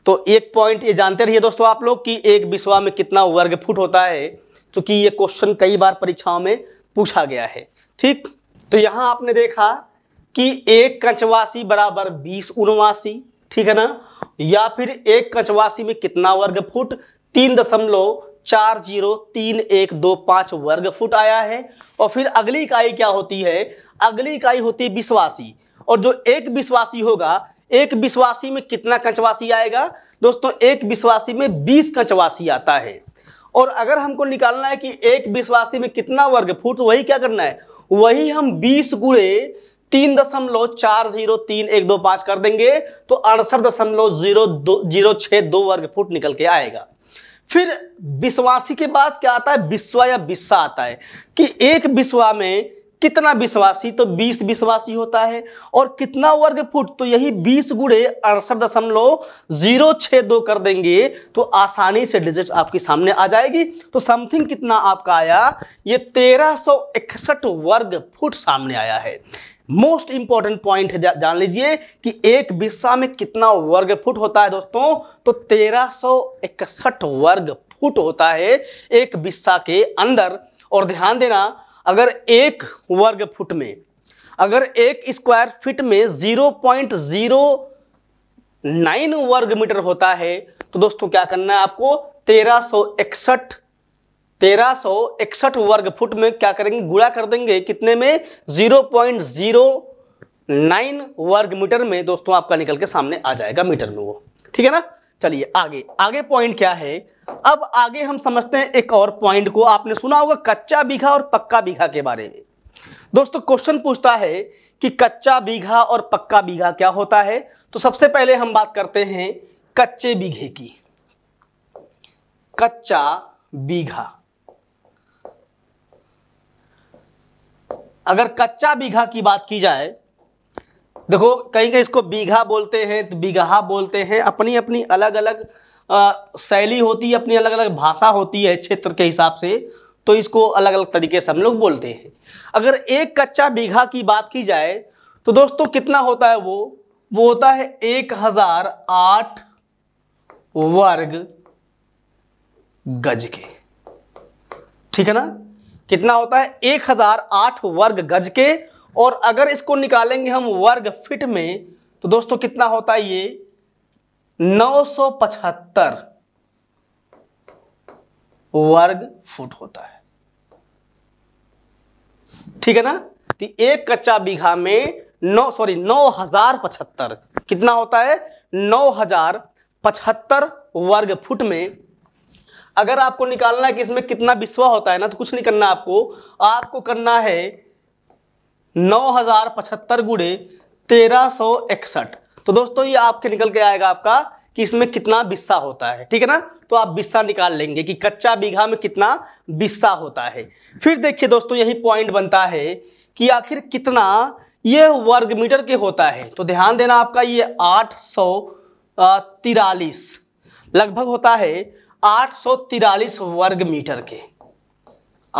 तो एक पॉइंट ये जानते रहिए दोस्तों आप लोग कि एक बिस्वा में कितना वर्ग फुट होता है, क्योंकि ये क्वेश्चन कई बार परीक्षाओं में पूछा गया है। ठीक, तो यहाँ आपने देखा कि एक कंचवासी बराबर बीस उनवासी, ठीक है ना, या फिर एक कंचवासी में कितना वर्ग फुट, तीन दशमलव चार जीरो तीन एक दो पाँच वर्ग फुट आया है। और फिर अगली इकाई क्या होती है, अगली इकाई होती है बिस्वासी, और जो एक बिस्वासी होगा, एक बिस्वासी में कितना कंचवासी आएगा दोस्तों, एक बिस्वासी में बीस कंचवासी आता है। और अगर हमको निकालना है कि एक बिस्वासी में कितना वर्ग फुट, वही क्या करना है, वही हम बीस गुणे तीन दशमलव चार जीरो तीन एक दो पाँच कर देंगे तो अड़सठ दशमलव जीरो दो जीरो छः दो वर्ग फुट निकल के आएगा। फिर बिस्वासी के बाद क्या आता है, बिस्वा या बिस्सा आता है कि एक बिस्वा में कितना बिस्वासी, तो बीस बिस्वासी होता है। और कितना वर्ग फुट, तो यही बीस गुणे अड़सठ दशमलव जीरो छः दो कर देंगे तो आसानी से डिजिट आपके सामने आ जाएगी। तो समथिंग कितना आपका आया, ये तेरह सौ इकसठ वर्ग फुट सामने आया है। मोस्ट इंपॉर्टेंट पॉइंट है, जान लीजिए कि एक बिस्सा में कितना वर्ग फुट होता है दोस्तों, तो तेरह सौ इकसठ वर्ग फुट होता है एक बिस्सा के अंदर। और ध्यान देना, अगर एक वर्ग फुट में, अगर एक स्क्वायर फीट में ज़ीरो पॉइंट ज़ीरो नाइन वर्ग मीटर होता है तो दोस्तों क्या करना है आपको, तेरह सौ इकसठ तेरह सौ इकसठ वर्ग फुट में क्या करेंगे, गुणा कर देंगे कितने में, ज़ीरो पॉइंट ज़ीरो नाइन वर्ग मीटर में दोस्तों आपका निकल के सामने आ जाएगा, मीटर में वो, ठीक है ना। चलिए आगे, आगे पॉइंट क्या है, अब आगे हम समझते हैं एक और पॉइंट को। आपने सुना होगा कच्चा बीघा और पक्का बीघा के बारे में। दोस्तों क्वेश्चन पूछता है कि कच्चा बीघा और पक्का बीघा क्या होता है। तो सबसे पहले हम बात करते हैं कच्चे बीघे की। कच्चा बीघा, अगर कच्चा बीघा की बात की जाए, देखो कहीं कहीं इसको बीघा बोलते हैं, तो बीघा बोलते हैं, अपनी अपनी अलग अलग शैली होती है, अपनी अलग अलग भाषा होती है क्षेत्र के हिसाब से, तो इसको अलग अलग तरीके से हम लोग बोलते हैं। अगर एक कच्चा बीघा की बात की जाए तो दोस्तों कितना होता है वो वो होता है एक हजार आठ वर्ग गज के, ठीक है ना, कितना होता है एक हजार आठ वर्ग गज के। और अगर इसको निकालेंगे हम वर्ग फीट में तो दोस्तों कितना होता है ये नौ सौ पचहत्तर वर्ग फुट होता है, ठीक है ना। तो एक कच्चा बीघा में नौ सॉरी नौ हजार पचहत्तर कितना होता है, नौ हजार पचहत्तर वर्ग फुट में अगर आपको निकालना है कि इसमें कितना बिस्वा होता है ना, तो कुछ नहीं करना आपको, आपको करना है नौ हजार पचहत्तर गुणे तेरह सौ इकसठ, तो दोस्तों ये आपके निकल के आएगा आपका कि इसमें कितना बिस्सा होता है, ठीक है ना। तो आप बिस्सा निकाल लेंगे कि कच्चा बीघा में कितना बिस्सा होता है। फिर देखिए दोस्तों यही पॉइंट बनता है कि आखिर कितना ये वर्ग मीटर के होता है। तो ध्यान देना आपका ये आठ सौ तिरालीस लगभग होता है, आठ सौ तिरालीस वर्ग मीटर के,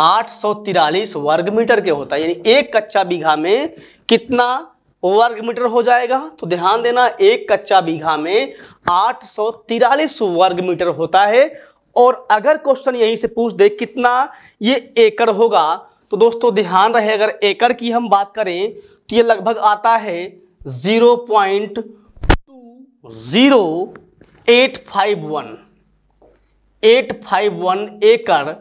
आठ सौ तिरालीस वर्ग मीटर के होता है। यानी एक कच्चा बीघा में कितना वर्ग मीटर हो जाएगा, तो ध्यान देना एक कच्चा बीघा में आठ सौ तिरालीस वर्ग मीटर होता है। और अगर क्वेश्चन यहीं से पूछ दे कितना ये एकड़ होगा, तो दोस्तों ध्यान रहे अगर एकड़ की हम बात करें तो ये लगभग आता है zero point two zero eight five one eight five one एकड़,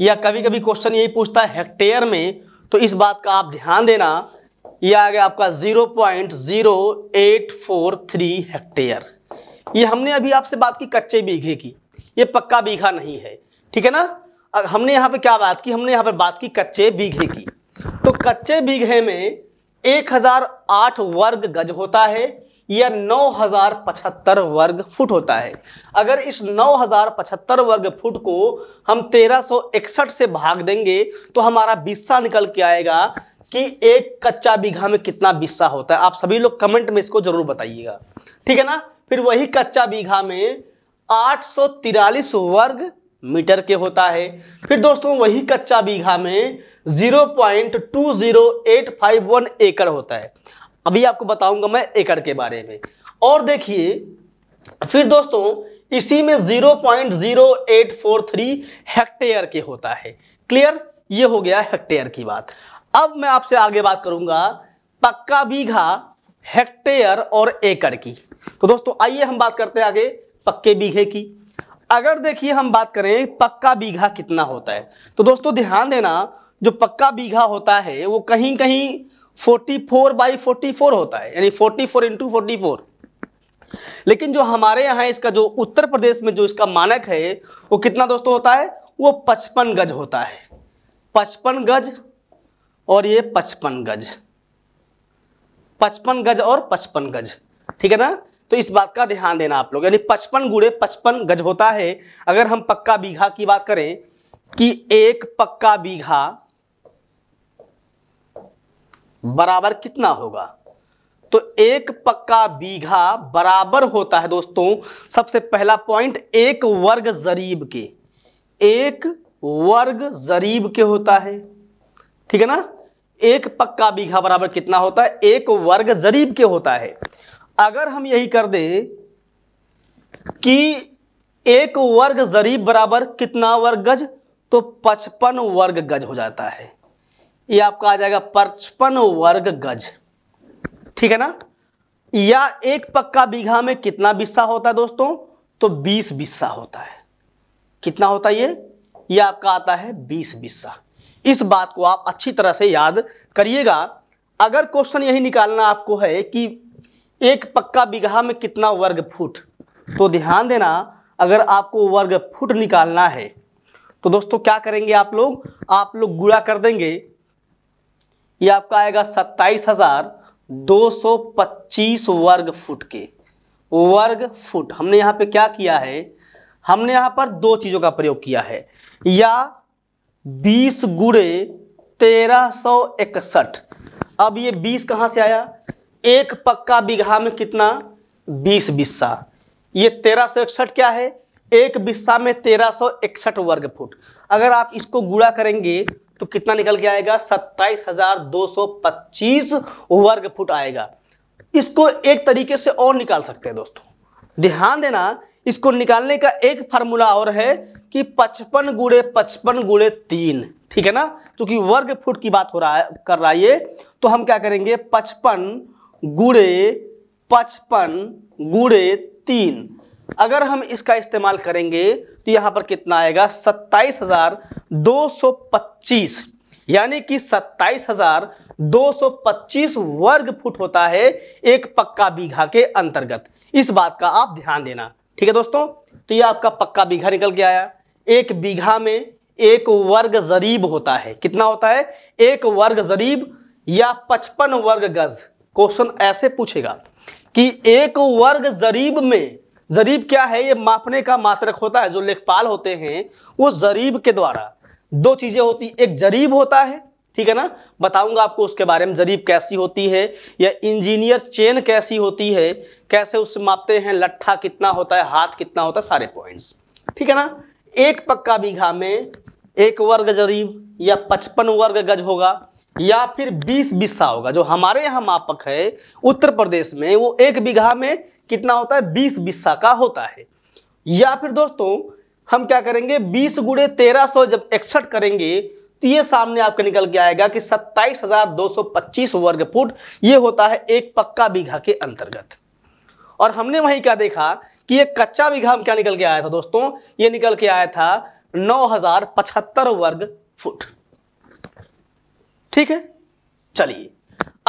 या कभी कभी क्वेश्चन यही पूछता है हेक्टेयर में, तो इस बात का आप ध्यान देना। यह आ गया आपका zero point zero eight four three hectare. ये हमने अभी आपसे बात की कच्चे बीघे की, ये पक्का बीघा नहीं है, ठीक है ना। अब हमने यहाँ पे क्या बात की, हमने यहाँ पे बात की कच्चे बीघे की। तो कच्चे बीघे में एक हजार आठ वर्ग गज होता है, यह नौ हजार पचहत्तर वर्ग फुट होता है। अगर इस नौ हजार पचहत्तर वर्ग फुट को हम तेरह सौ इकसठ से भाग देंगे तो हमारा बिस्सा निकल के आएगा कि एक कच्चा बीघा में कितना बिस्सा होता है। आप सभी लोग कमेंट में इसको जरूर बताइएगा, ठीक है ना। फिर वही कच्चा बीघा में आठ सौ तिरालीस वर्ग मीटर के होता है। फिर दोस्तों वही कच्चा बीघा में ज़ीरो पॉइंट टू ज़ीरो आठ फाइव वन एकड़ होता है। अभी आपको बताऊंगा मैं एकड़ के बारे में। और देखिए फिर दोस्तों इसी में ज़ीरो पॉइंट ज़ीरो आठ फोर थ्री हेक्टेयर के होता है। क्लियर, ये हो गया हेक्टेयर की बात। अब मैं आपसे आगे बात करूंगा पक्का बीघा, हेक्टेयर और एकड़ की। तो दोस्तों आइए हम बात करते हैं आगे पक्के बीघे की। अगर देखिए हम बात करें पक्का बीघा कितना होता है, तो दोस्तों ध्यान देना जो पक्का बीघा होता है वो कहीं कहीं चौवालीस बाई चौवालीस होता है, यानी चौवालीस इंटू चौवालीस। लेकिन जो हमारे यहाँ इसका जो उत्तर प्रदेश में जो इसका मानक है वो कितना दोस्तों होता है, वो पचपन गज होता है। पचपन गज और ये पचपन गज, पचपन गज और पचपन गज, ठीक है ना। तो इस बात का ध्यान देना आप लोग, यानी पचपन गुड़े पचपन गज होता है। अगर हम पक्का बीघा की बात करें कि एक पक्का बीघा बराबर कितना होगा, तो एक पक्का बीघा बराबर होता है दोस्तों, सबसे पहला पॉइंट, एक वर्ग जरीब के, एक वर्ग जरीब के होता है, ठीक है ना। एक पक्का बीघा बराबर कितना होता है, एक वर्ग जरीब के होता है। अगर हम यही कर दें कि एक वर्ग जरीब बराबर कितना वर्ग गज, तो पचपन वर्ग गज हो जाता है। ये आपका आ जाएगा पचपन वर्ग गज, ठीक है ना। या एक पक्का बीघा में कितना बिस्सा होता है दोस्तों, तो बीस बिस्सा होता है। कितना होता है ये ये आपका आता है बीस बिस्सा। इस बात को आप अच्छी तरह से याद करिएगा। अगर क्वेश्चन यही निकालना आपको है कि एक पक्का बीघा में कितना वर्ग फुट, तो ध्यान देना अगर आपको वर्ग फुट निकालना है तो दोस्तों क्या करेंगे आप लोग, आप लोग गुणा कर देंगे। ये आपका आएगा सत्ताईस हजार दो सौ पच्चीस वर्ग फुट के, वर्ग फुट। हमने यहाँ पे क्या किया है, हमने यहाँ पर दो चीज़ों का प्रयोग किया है, या बीस गुणे तेरह सौ इकसठ। अब ये बीस कहाँ से आया, एक पक्का बीघा में कितना बीस बिस्सा, ये तेरह सौ इकसठ क्या है, एक बिस्सा में तेरह सौ इकसठ वर्ग फुट। अगर आप इसको गुणा करेंगे तो कितना निकल के आएगा, सत्ताईस हजार दो सौ पच्चीस वर्ग फुट आएगा। इसको एक तरीके से और निकाल सकते हैं दोस्तों, ध्यान देना। इसको निकालने का एक फार्मूला और है कि पचपन गुणे पचपन गुणे तीन, ठीक है ना। चूंकि वर्ग फुट की बात हो रहा है, कर रहा है ये, तो हम क्या करेंगे, पचपन गुणे पचपन गुणे तीन। अगर हम इसका इस्तेमाल करेंगे तो यहाँ पर कितना आएगा, सत्ताईस हजार दो सौ पच्चीस, यानी कि सत्ताईस हजार दो सौ पच्चीस वर्ग फुट होता है एक पक्का बीघा के अंतर्गत। इस बात का आप ध्यान देना, ठीक है दोस्तों। तो ये आपका पक्का बीघा निकल के आया। एक बीघा में एक वर्ग जरीब होता है, कितना होता है, एक वर्ग जरीब या पचपन वर्ग गज। क्वेश्चन ऐसे पूछेगा कि एक वर्ग जरीब में, जरीब क्या है, ये मापने का मात्रक होता है। जो लेखपाल होते हैं वो जरीब के द्वारा, दो चीजें होती है, एक जरीब होता है, ठीक है ना, बताऊंगा आपको उसके बारे में, जरीब कैसी होती है, या इंजीनियर चेन कैसी होती है, कैसे उससे मापते हैं, लट्ठा कितना होता है, हाथ कितना होता है, सारे पॉइंट्स, ठीक है ना। एक पक्का बीघा में एक वर्ग जरीब या पचपन वर्ग गज होगा, या फिर बीस बिस्सा होगा। जो हमारे यहाँ मापक है उत्तर प्रदेश में, वो एक बीघा में कितना होता है, बीस बिस्सा का होता है। या फिर दोस्तों हम क्या करेंगे, बीस गुणे तेरह सौ जब इकसठ करेंगे तो ये सामने आपका निकल के आएगा कि सत्ताईस हजार दो सौ पच्चीस वर्ग फुट ये होता है एक पक्का बीघा के अंतर्गत। और हमने वहीं क्या देखा कि ये कच्चा बीघा में क्या निकल के आया था दोस्तों, ये निकल के आया था नौ हजार पचहत्तर वर्ग फुट, ठीक है। चलिए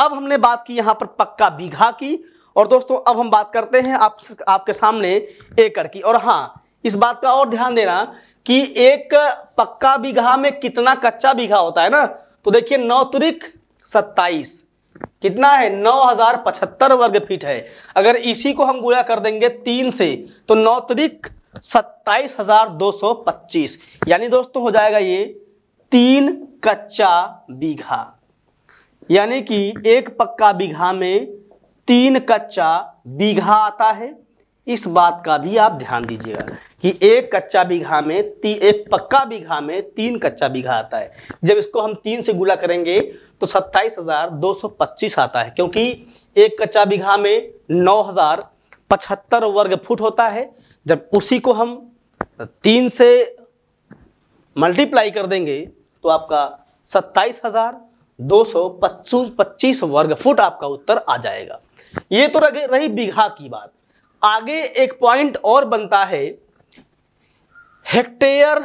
अब हमने बात की यहाँ पर पक्का बीघा की, और दोस्तों अब हम बात करते हैं आप, आपके सामने एकड़ की। और हाँ, इस बात का और ध्यान देना कि एक पक्का बीघा में कितना कच्चा बीघा होता है ना, तो देखिए नौ त्रिक सत्ताईस, कितना है, नौ हज़ार पचहत्तर वर्ग फीट है। अगर इसी को हम गुणा कर देंगे तीन से तो नौ त्रिक सत्ताईस हजार दो सौ पच्चीस, यानी दोस्तों हो जाएगा ये तीन कच्चा बीघा, यानी कि एक पक्का बीघा में तीन कच्चा बीघा आता है। इस बात का भी आप ध्यान दीजिएगा कि एक कच्चा बीघा में एक पक्का बीघा में तीन कच्चा बीघा आता है। जब इसको हम तीन से गुणा करेंगे तो सत्ताईस हजार दो सौ पच्चीस आता है, क्योंकि एक कच्चा बीघा में नौ हजार पचहत्तर वर्ग फुट होता है। जब उसी को हम तीन से मल्टीप्लाई कर देंगे तो आपका सत्ताईस हजार दो सौ पच्चीस वर्ग फुट आपका उत्तर आ जाएगा। ये तो रही बीघा की बात। आगे एक पॉइंट और बनता है हेक्टेयर,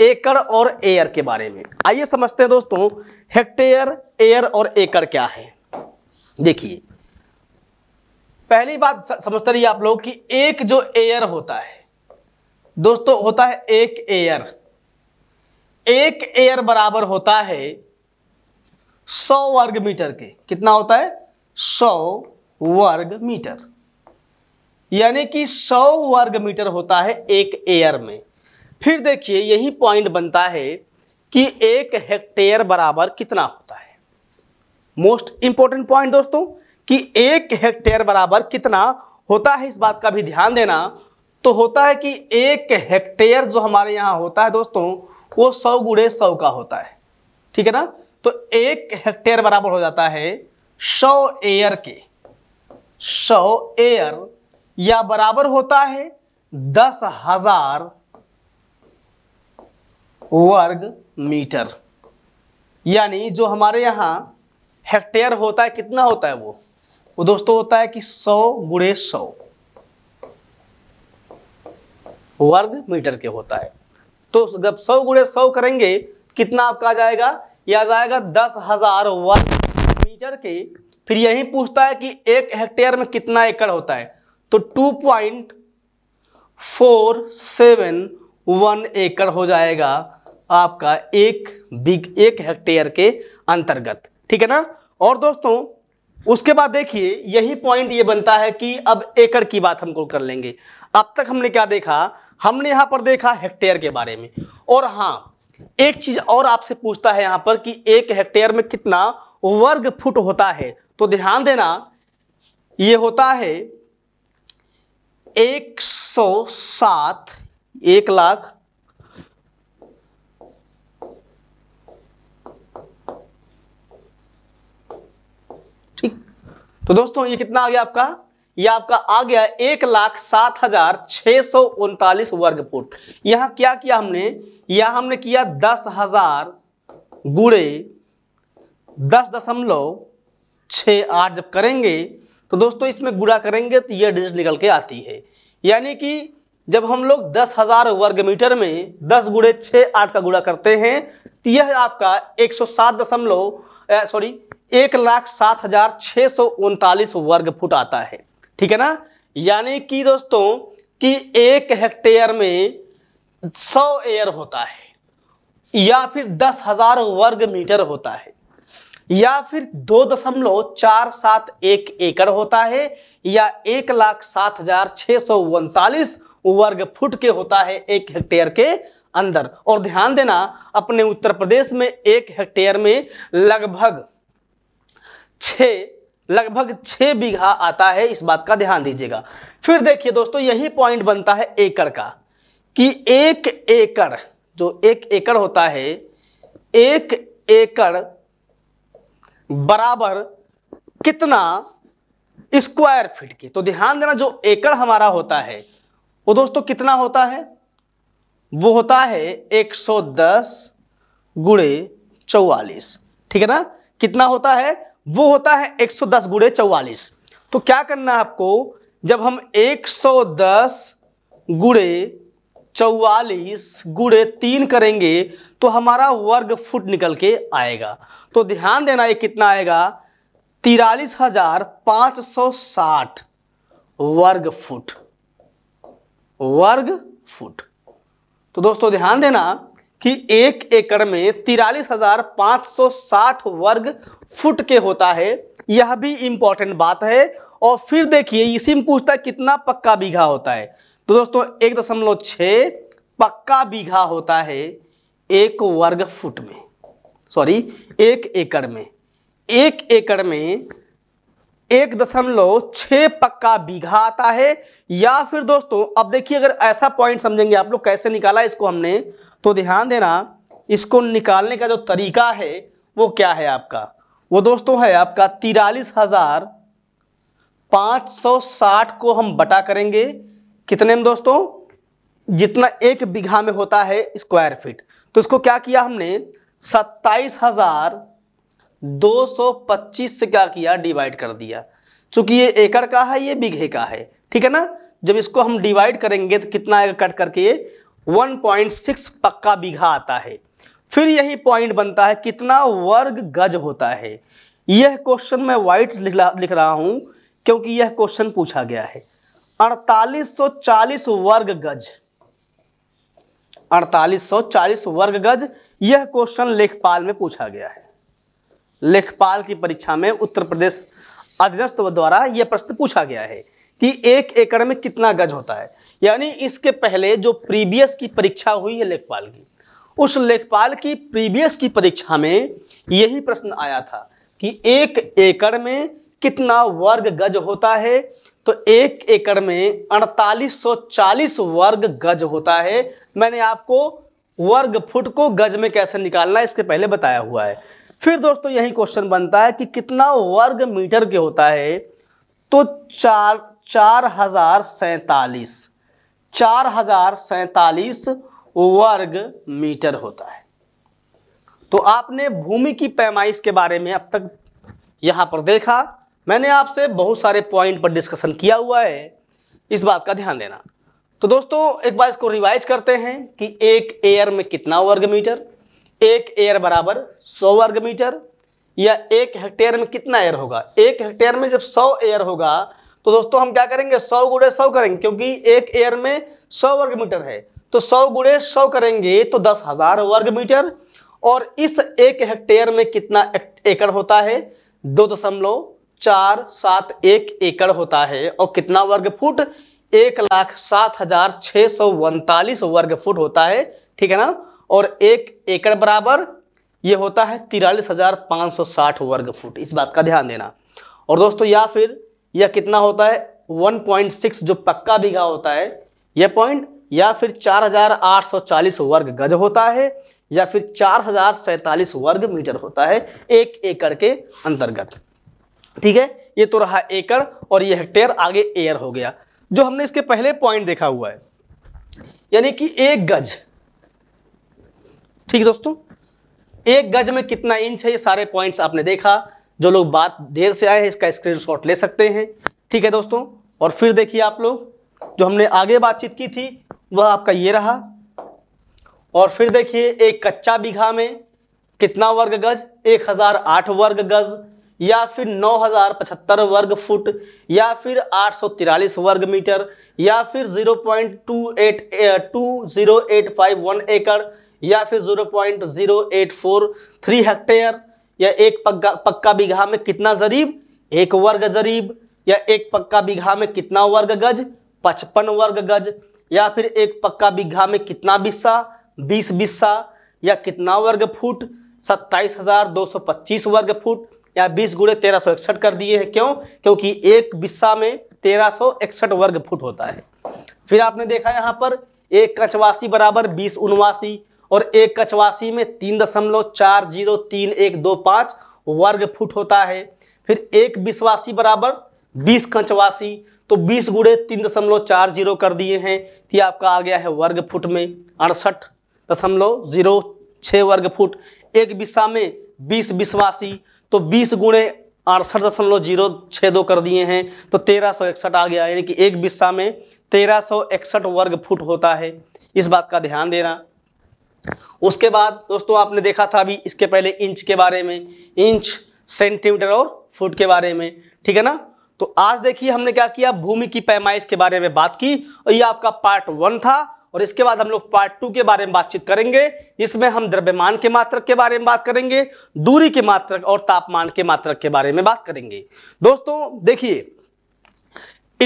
एकड़ और एयर के बारे में। आइए समझते हैं दोस्तों, हेक्टेयर, एयर और एकड़ क्या है। देखिए पहली बात समझते रहिए आप लोग कि एक जो एयर होता है दोस्तों, होता है एक एयर, एक एयर बराबर होता है सौ वर्ग मीटर के। कितना होता है? सौ वर्ग मीटर, यानी कि सौ वर्ग मीटर होता है एक एयर में। फिर देखिए यही पॉइंट बनता है कि एक हेक्टेयर बराबर कितना होता है। मोस्ट इंपॉर्टेंट पॉइंट दोस्तों कि एक हेक्टेयर बराबर कितना होता है, इस बात का भी ध्यान देना। तो होता है कि एक हेक्टेयर जो हमारे यहाँ होता है दोस्तों, वो सौ गुणे सौ का होता है, ठीक है ना। तो एक हेक्टेयर बराबर हो जाता है सौ एयर के, सौ एयर, या बराबर होता है दस हजार वर्ग मीटर। यानी जो हमारे यहाँ हेक्टेयर होता है कितना होता है वो वो दोस्तों होता है कि सौ गुणे सौ वर्ग मीटर के होता है। तो जब सौ गुणे सौ करेंगे कितना आपका आ जाएगा, यह आ जाएगा दस हजार वर्ग मीटर के। फिर यही पूछता है कि एक हेक्टेयर में कितना एकड़ होता है, तो two point four seven one एकड़ हो जाएगा आपका एक बिग एक हेक्टेयर के अंतर्गत, ठीक है ना। और दोस्तों उसके बाद देखिए यही पॉइंट ये बनता है कि अब एकड़ की बात हमको कर लेंगे। अब तक हमने क्या देखा, हमने यहाँ पर देखा हेक्टेयर के बारे में। और हाँ एक चीज और आपसे पूछता है यहाँ पर कि एक हेक्टेयर में कितना वर्ग फुट होता है, तो ध्यान देना ये होता है एक सौ सात एक लाख ठीक। तो दोस्तों ये कितना आ गया आपका, ये आपका आ गया एक लाख सात हजार छह सौ उनतालीस वर्ग फुट। यहां क्या किया हमने, यहां हमने किया दस हजार गुणे दस दशमलव छ आठ जब करेंगे तो दोस्तों इसमें गुणा करेंगे तो यह डिजिट निकल के आती है। यानी कि जब हम लोग दस हजार वर्ग मीटर में दस गुणे छः आठ का गुणा करते हैं तो यह आपका एक सौ सात दशमलव सॉरी एक लाख सात हजार छः सौ उनतालीस वर्ग फुट आता है, ठीक है ना। यानी कि दोस्तों कि एक हेक्टेयर में सौ एयर होता है, या फिर दस हजार वर्ग मीटर होता है, या फिर दो दशमलव चार सात एक एकड़ होता है, या एक लाख सात हजार छः सौ उनतालीस वर्ग फुट के होता है एक हेक्टेयर के अंदर। और ध्यान देना अपने उत्तर प्रदेश में एक हेक्टेयर में लगभग छः लगभग छः बीघा आता है, इस बात का ध्यान दीजिएगा। फिर देखिए दोस्तों यही पॉइंट बनता है एकड़ का कि एक एकड़ जो एक एकड़ होता है, एक एकड़ बराबर कितना स्क्वायर फीट के। तो ध्यान देना जो एकड़ हमारा होता है वो दोस्तों कितना होता है, वो होता है एक सौ दस गुणे चौवालीस, ठीक है ना। कितना होता है, वो होता है एक सौ दस गुणे चौवालीस। तो क्या करना है आपको, जब हम एक सौ दस गुणे चौवालीस गुणे तीन करेंगे तो हमारा वर्ग फुट निकल के आएगा। तो ध्यान देना ये कितना आएगा, तिरालीस हजार पाँच सौ साठ वर्ग फुट वर्ग फुट। तो दोस्तों ध्यान देना कि एक एकड़ में तिरालीस हजार पाँच सौ साठ वर्ग फुट के होता है यह भी इंपॉर्टेंट बात है। और फिर देखिए इसी में पूछता है कितना पक्का बीघा होता है, तो दोस्तों एक दशमलव छः पक्का बीघा होता है एक वर्ग फुट में, सॉरी एक एकड़ में। एक एकड़ में एक दशमलव छः पक्का बीघा आता है। या फिर दोस्तों अब देखिए अगर ऐसा पॉइंट समझेंगे आप लोग कैसे निकाला इसको हमने, तो ध्यान देना इसको निकालने का जो तरीका है वो क्या है आपका, वो दोस्तों है आपका तिरालीस हजार पाँच सौ साठ को हम बटा करेंगे कितने में दोस्तों, जितना एक बीघा में होता है स्क्वायर फीट। तो इसको क्या किया हमने सत्ताईस हजार दो सौ पच्चीस से क्या किया डिवाइड कर दिया, चूंकि ये एकड़ का है ये बीघे का है, ठीक है ना। जब इसको हम डिवाइड करेंगे तो कितना आएगा कट करके वन पॉइंट सिक्स पक्का बीघा आता है। फिर यही पॉइंट बनता है कितना वर्ग गज होता है। यह क्वेश्चन मैं वाइट लिख रहा हूं क्योंकि यह क्वेश्चन पूछा गया है। अड़तालीस सौ चालीस वर्ग गज, अड़तालीस सौ चालीस वर्ग गज यह क्वेश्चन लेखपाल में पूछा गया है। लेखपाल की परीक्षा में उत्तर प्रदेश अधीनस्थ द्वारा यह प्रश्न पूछा गया है कि एक एकड़ में कितना गज होता है। यानी इसके पहले जो प्रीवियस की परीक्षा हुई है लेखपाल की, उस लेखपाल की प्रीवियस की परीक्षा में यही प्रश्न आया था कि एक एकड़ में कितना वर्ग गज होता है। तो एक एकड़ में अड़तालीस सौ चालीस वर्ग गज होता है। मैंने आपको वर्ग फुट को गज में कैसे निकालना है इसके पहले बताया हुआ है। फिर दोस्तों यही क्वेश्चन बनता है कि कितना वर्ग मीटर के होता है, तो चार चार हजार सैतालीस चार हजार सैतालीस वर्ग मीटर होता है। तो आपने भूमि की पैमाइश के बारे में अब तक यहाँ पर देखा, मैंने आपसे बहुत सारे पॉइंट पर डिस्कशन किया हुआ है, इस बात का ध्यान देना। तो दोस्तों एक बार इसको रिवाइज करते हैं कि एक एयर में कितना वर्ग मीटर, एक एयर बराबर सौ वर्ग मीटर, या एक हेक्टेयर में कितना एयर होगा। एक हेक्टेयर में जब सौ एयर होगा तो दोस्तों हम क्या करेंगे सौ गुणे सौ करेंगे, क्योंकि एक एयर में सौ वर्ग मीटर है तो सौ गुणे सौ करेंगे तो दस हजार वर्ग मीटर। और इस एक हेक्टेयर में कितना एकड़ होता है, दो दशमलव चार सात एक एकड़ होता है। और कितना वर्ग फुट, एक लाख सात हजार छः सौ उनतालीस वर्ग फुट होता है, ठीक है ना। और एक एकड़ बराबर ये होता है तिरालीस हजार पाँच सौ साठ वर्ग फुट, इस बात का ध्यान देना। और दोस्तों या फिर यह कितना होता है वन पॉइंट सिक्स जो पक्का बीघा होता है यह पॉइंट, या फिर चार हजार आठ सौ चालीस वर्ग गज होता है, या फिर चार हजार सैतालीस वर्ग मीटर होता है एक एकड़ के अंतर्गत, ठीक है। ये तो रहा एकड़ और ये हेक्टेयर, आगे एयर हो गया जो हमने इसके पहले पॉइंट देखा हुआ है, यानी कि एक गज, ठीक है दोस्तों। एक गज में कितना इंच है, ये सारे पॉइंट्स आपने देखा। जो लोग बात देर से आए हैं इसका स्क्रीनशॉट ले सकते हैं, ठीक है दोस्तों। और फिर देखिए आप लोग जो हमने आगे बातचीत की थी वह आपका ये रहा। और फिर देखिए एक कच्चा बीघा में कितना वर्ग गज, एक हज़ार आठ वर्ग गज, या फिर नौ हज़ार पचहत्तर वर्ग फुट, या फिर आठ सौ तिरालीस वर्ग मीटर, या फिर zero point two eight two zero eight five one एकड़, या फिर zero point zero eight four three hectare, या एक पक्का पक्का बीघा में कितना जरीब, एक वर्ग जरीब, या एक पक्का बीघा में कितना वर्ग गज, पचपन वर्ग गज, या फिर एक पक्का बीघा में कितना बिस्सा, बीस बिस्सा, या कितना वर्ग फुट, सत्ताईस हजार दो सौ पच्चीस वर्ग फुट, या बीस गुणे तेरह सौ इकसठ कर दिए हैं। क्यों? क्योंकि एक बिस्सा में तेरह सौ इकसठ वर्ग फुट होता है। फिर आपने देखा यहाँ पर एक कचवासी बराबर बीस उनवासी, और एक कचवासी में तीन दशमलव चार जीरो तीन एक दो पाँच वर्ग फुट होता है। फिर एक बिस्वासी बराबर बीस कचवासी, तो बीस गुणे तीन दशमलव चार जीरो कर दिए हैं, ये आपका आ गया है वर्ग फुट में अड़सठ दशमलव जीरो छः वर्ग फुट। एक बिस्सा में बीस बिस्वासी, तो बीस गुणे अड़सठ दशमलव जीरो छः दो कर दिए हैं तो तेरह सौ इकसठ आ गया, यानी कि एक बिस्सा में तेरह सौ इकसठ वर्ग फुट होता है, इस बात का ध्यान देना। उसके बाद दोस्तों आपने देखा था अभी इसके पहले इंच के बारे में, इंच, सेंटीमीटर और फुट के बारे में, ठीक है ना। तो आज देखिए हमने क्या किया, भूमि की पैमाइश के बारे में बात की, और ये आपका पार्ट वन था। और इसके बाद हम लोग पार्ट टू के बारे में बातचीत करेंगे, जिसमें हम द्रव्यमान के मात्रक के बारे में बात करेंगे, दूरी के मात्रक और तापमान के मात्रक के बारे में बात करेंगे। दोस्तों देखिए,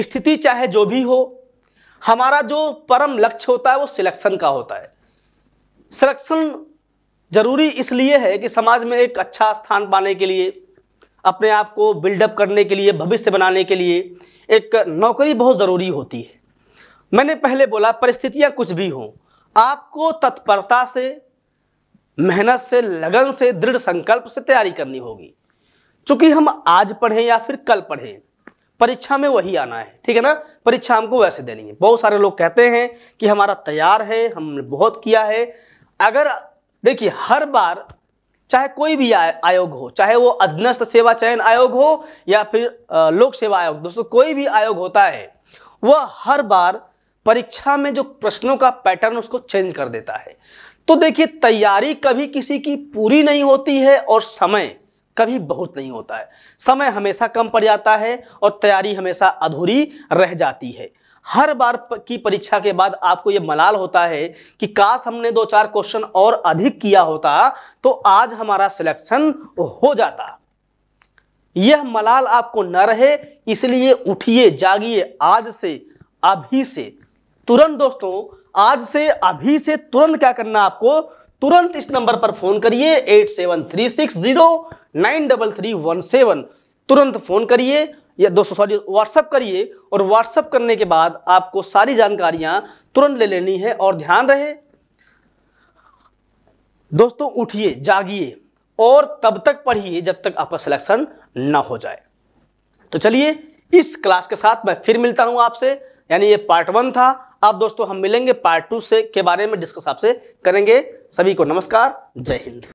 स्थिति चाहे जो भी हो, हमारा जो परम लक्ष्य होता है वो सिलेक्शन का होता है। सिलेक्शन जरूरी इसलिए है कि समाज में एक अच्छा स्थान पाने के लिए, अपने आप को बिल्डअप करने के लिए, भविष्य बनाने के लिए एक नौकरी बहुत ज़रूरी होती है। मैंने पहले बोला, परिस्थितियाँ कुछ भी हों, आपको तत्परता से, मेहनत से, लगन से, दृढ़ संकल्प से तैयारी करनी होगी। चूँकि हम आज पढ़ें या फिर कल पढ़ें, परीक्षा में वही आना है, ठीक है ना। परीक्षा हमको वैसे देनी है। बहुत सारे लोग कहते हैं कि हमारा तैयार है, हमने बहुत किया है। अगर देखिए, हर बार चाहे कोई भी आयोग हो, चाहे वो अधीनस्थ सेवा चयन आयोग हो या फिर लोक सेवा आयोग, दोस्तों कोई भी आयोग होता है, वह हर बार परीक्षा में जो प्रश्नों का पैटर्न उसको चेंज कर देता है। तो देखिए, तैयारी कभी किसी की पूरी नहीं होती है और समय कभी बहुत नहीं होता है। समय हमेशा कम पड़ जाता है और तैयारी हमेशा अधूरी रह जाती है। हर बार की परीक्षा के बाद आपको ये मलाल होता है कि काश हमने दो चार क्वेश्चन और अधिक किया होता तो आज हमारा सिलेक्शन हो जाता। यह मलाल आपको न रहे, इसलिए उठिए, जागिए, आज से अभी से तुरंत। दोस्तों आज से अभी से तुरंत क्या करना, आपको तुरंत इस नंबर पर फोन करिए eight seven three six zero nine double three one seven. तुरंत फोन करिए या दोस्तों सॉरी व्हाट्सअप करिए, और व्हाट्सअप करने के बाद आपको सारी जानकारियां तुरंत ले लेनी है। और ध्यान रहे दोस्तों, उठिए, जागिए और तब तक पढ़िए जब तक आपका सिलेक्शन ना हो जाए। तो चलिए, इस क्लास के साथ मैं फिर मिलता हूं आपसे, यानी ये पार्ट वन था। अब दोस्तों हम मिलेंगे पार्ट टू से के बारे में डिस्कस आपसे करेंगे। सभी को नमस्कार, जय हिंद।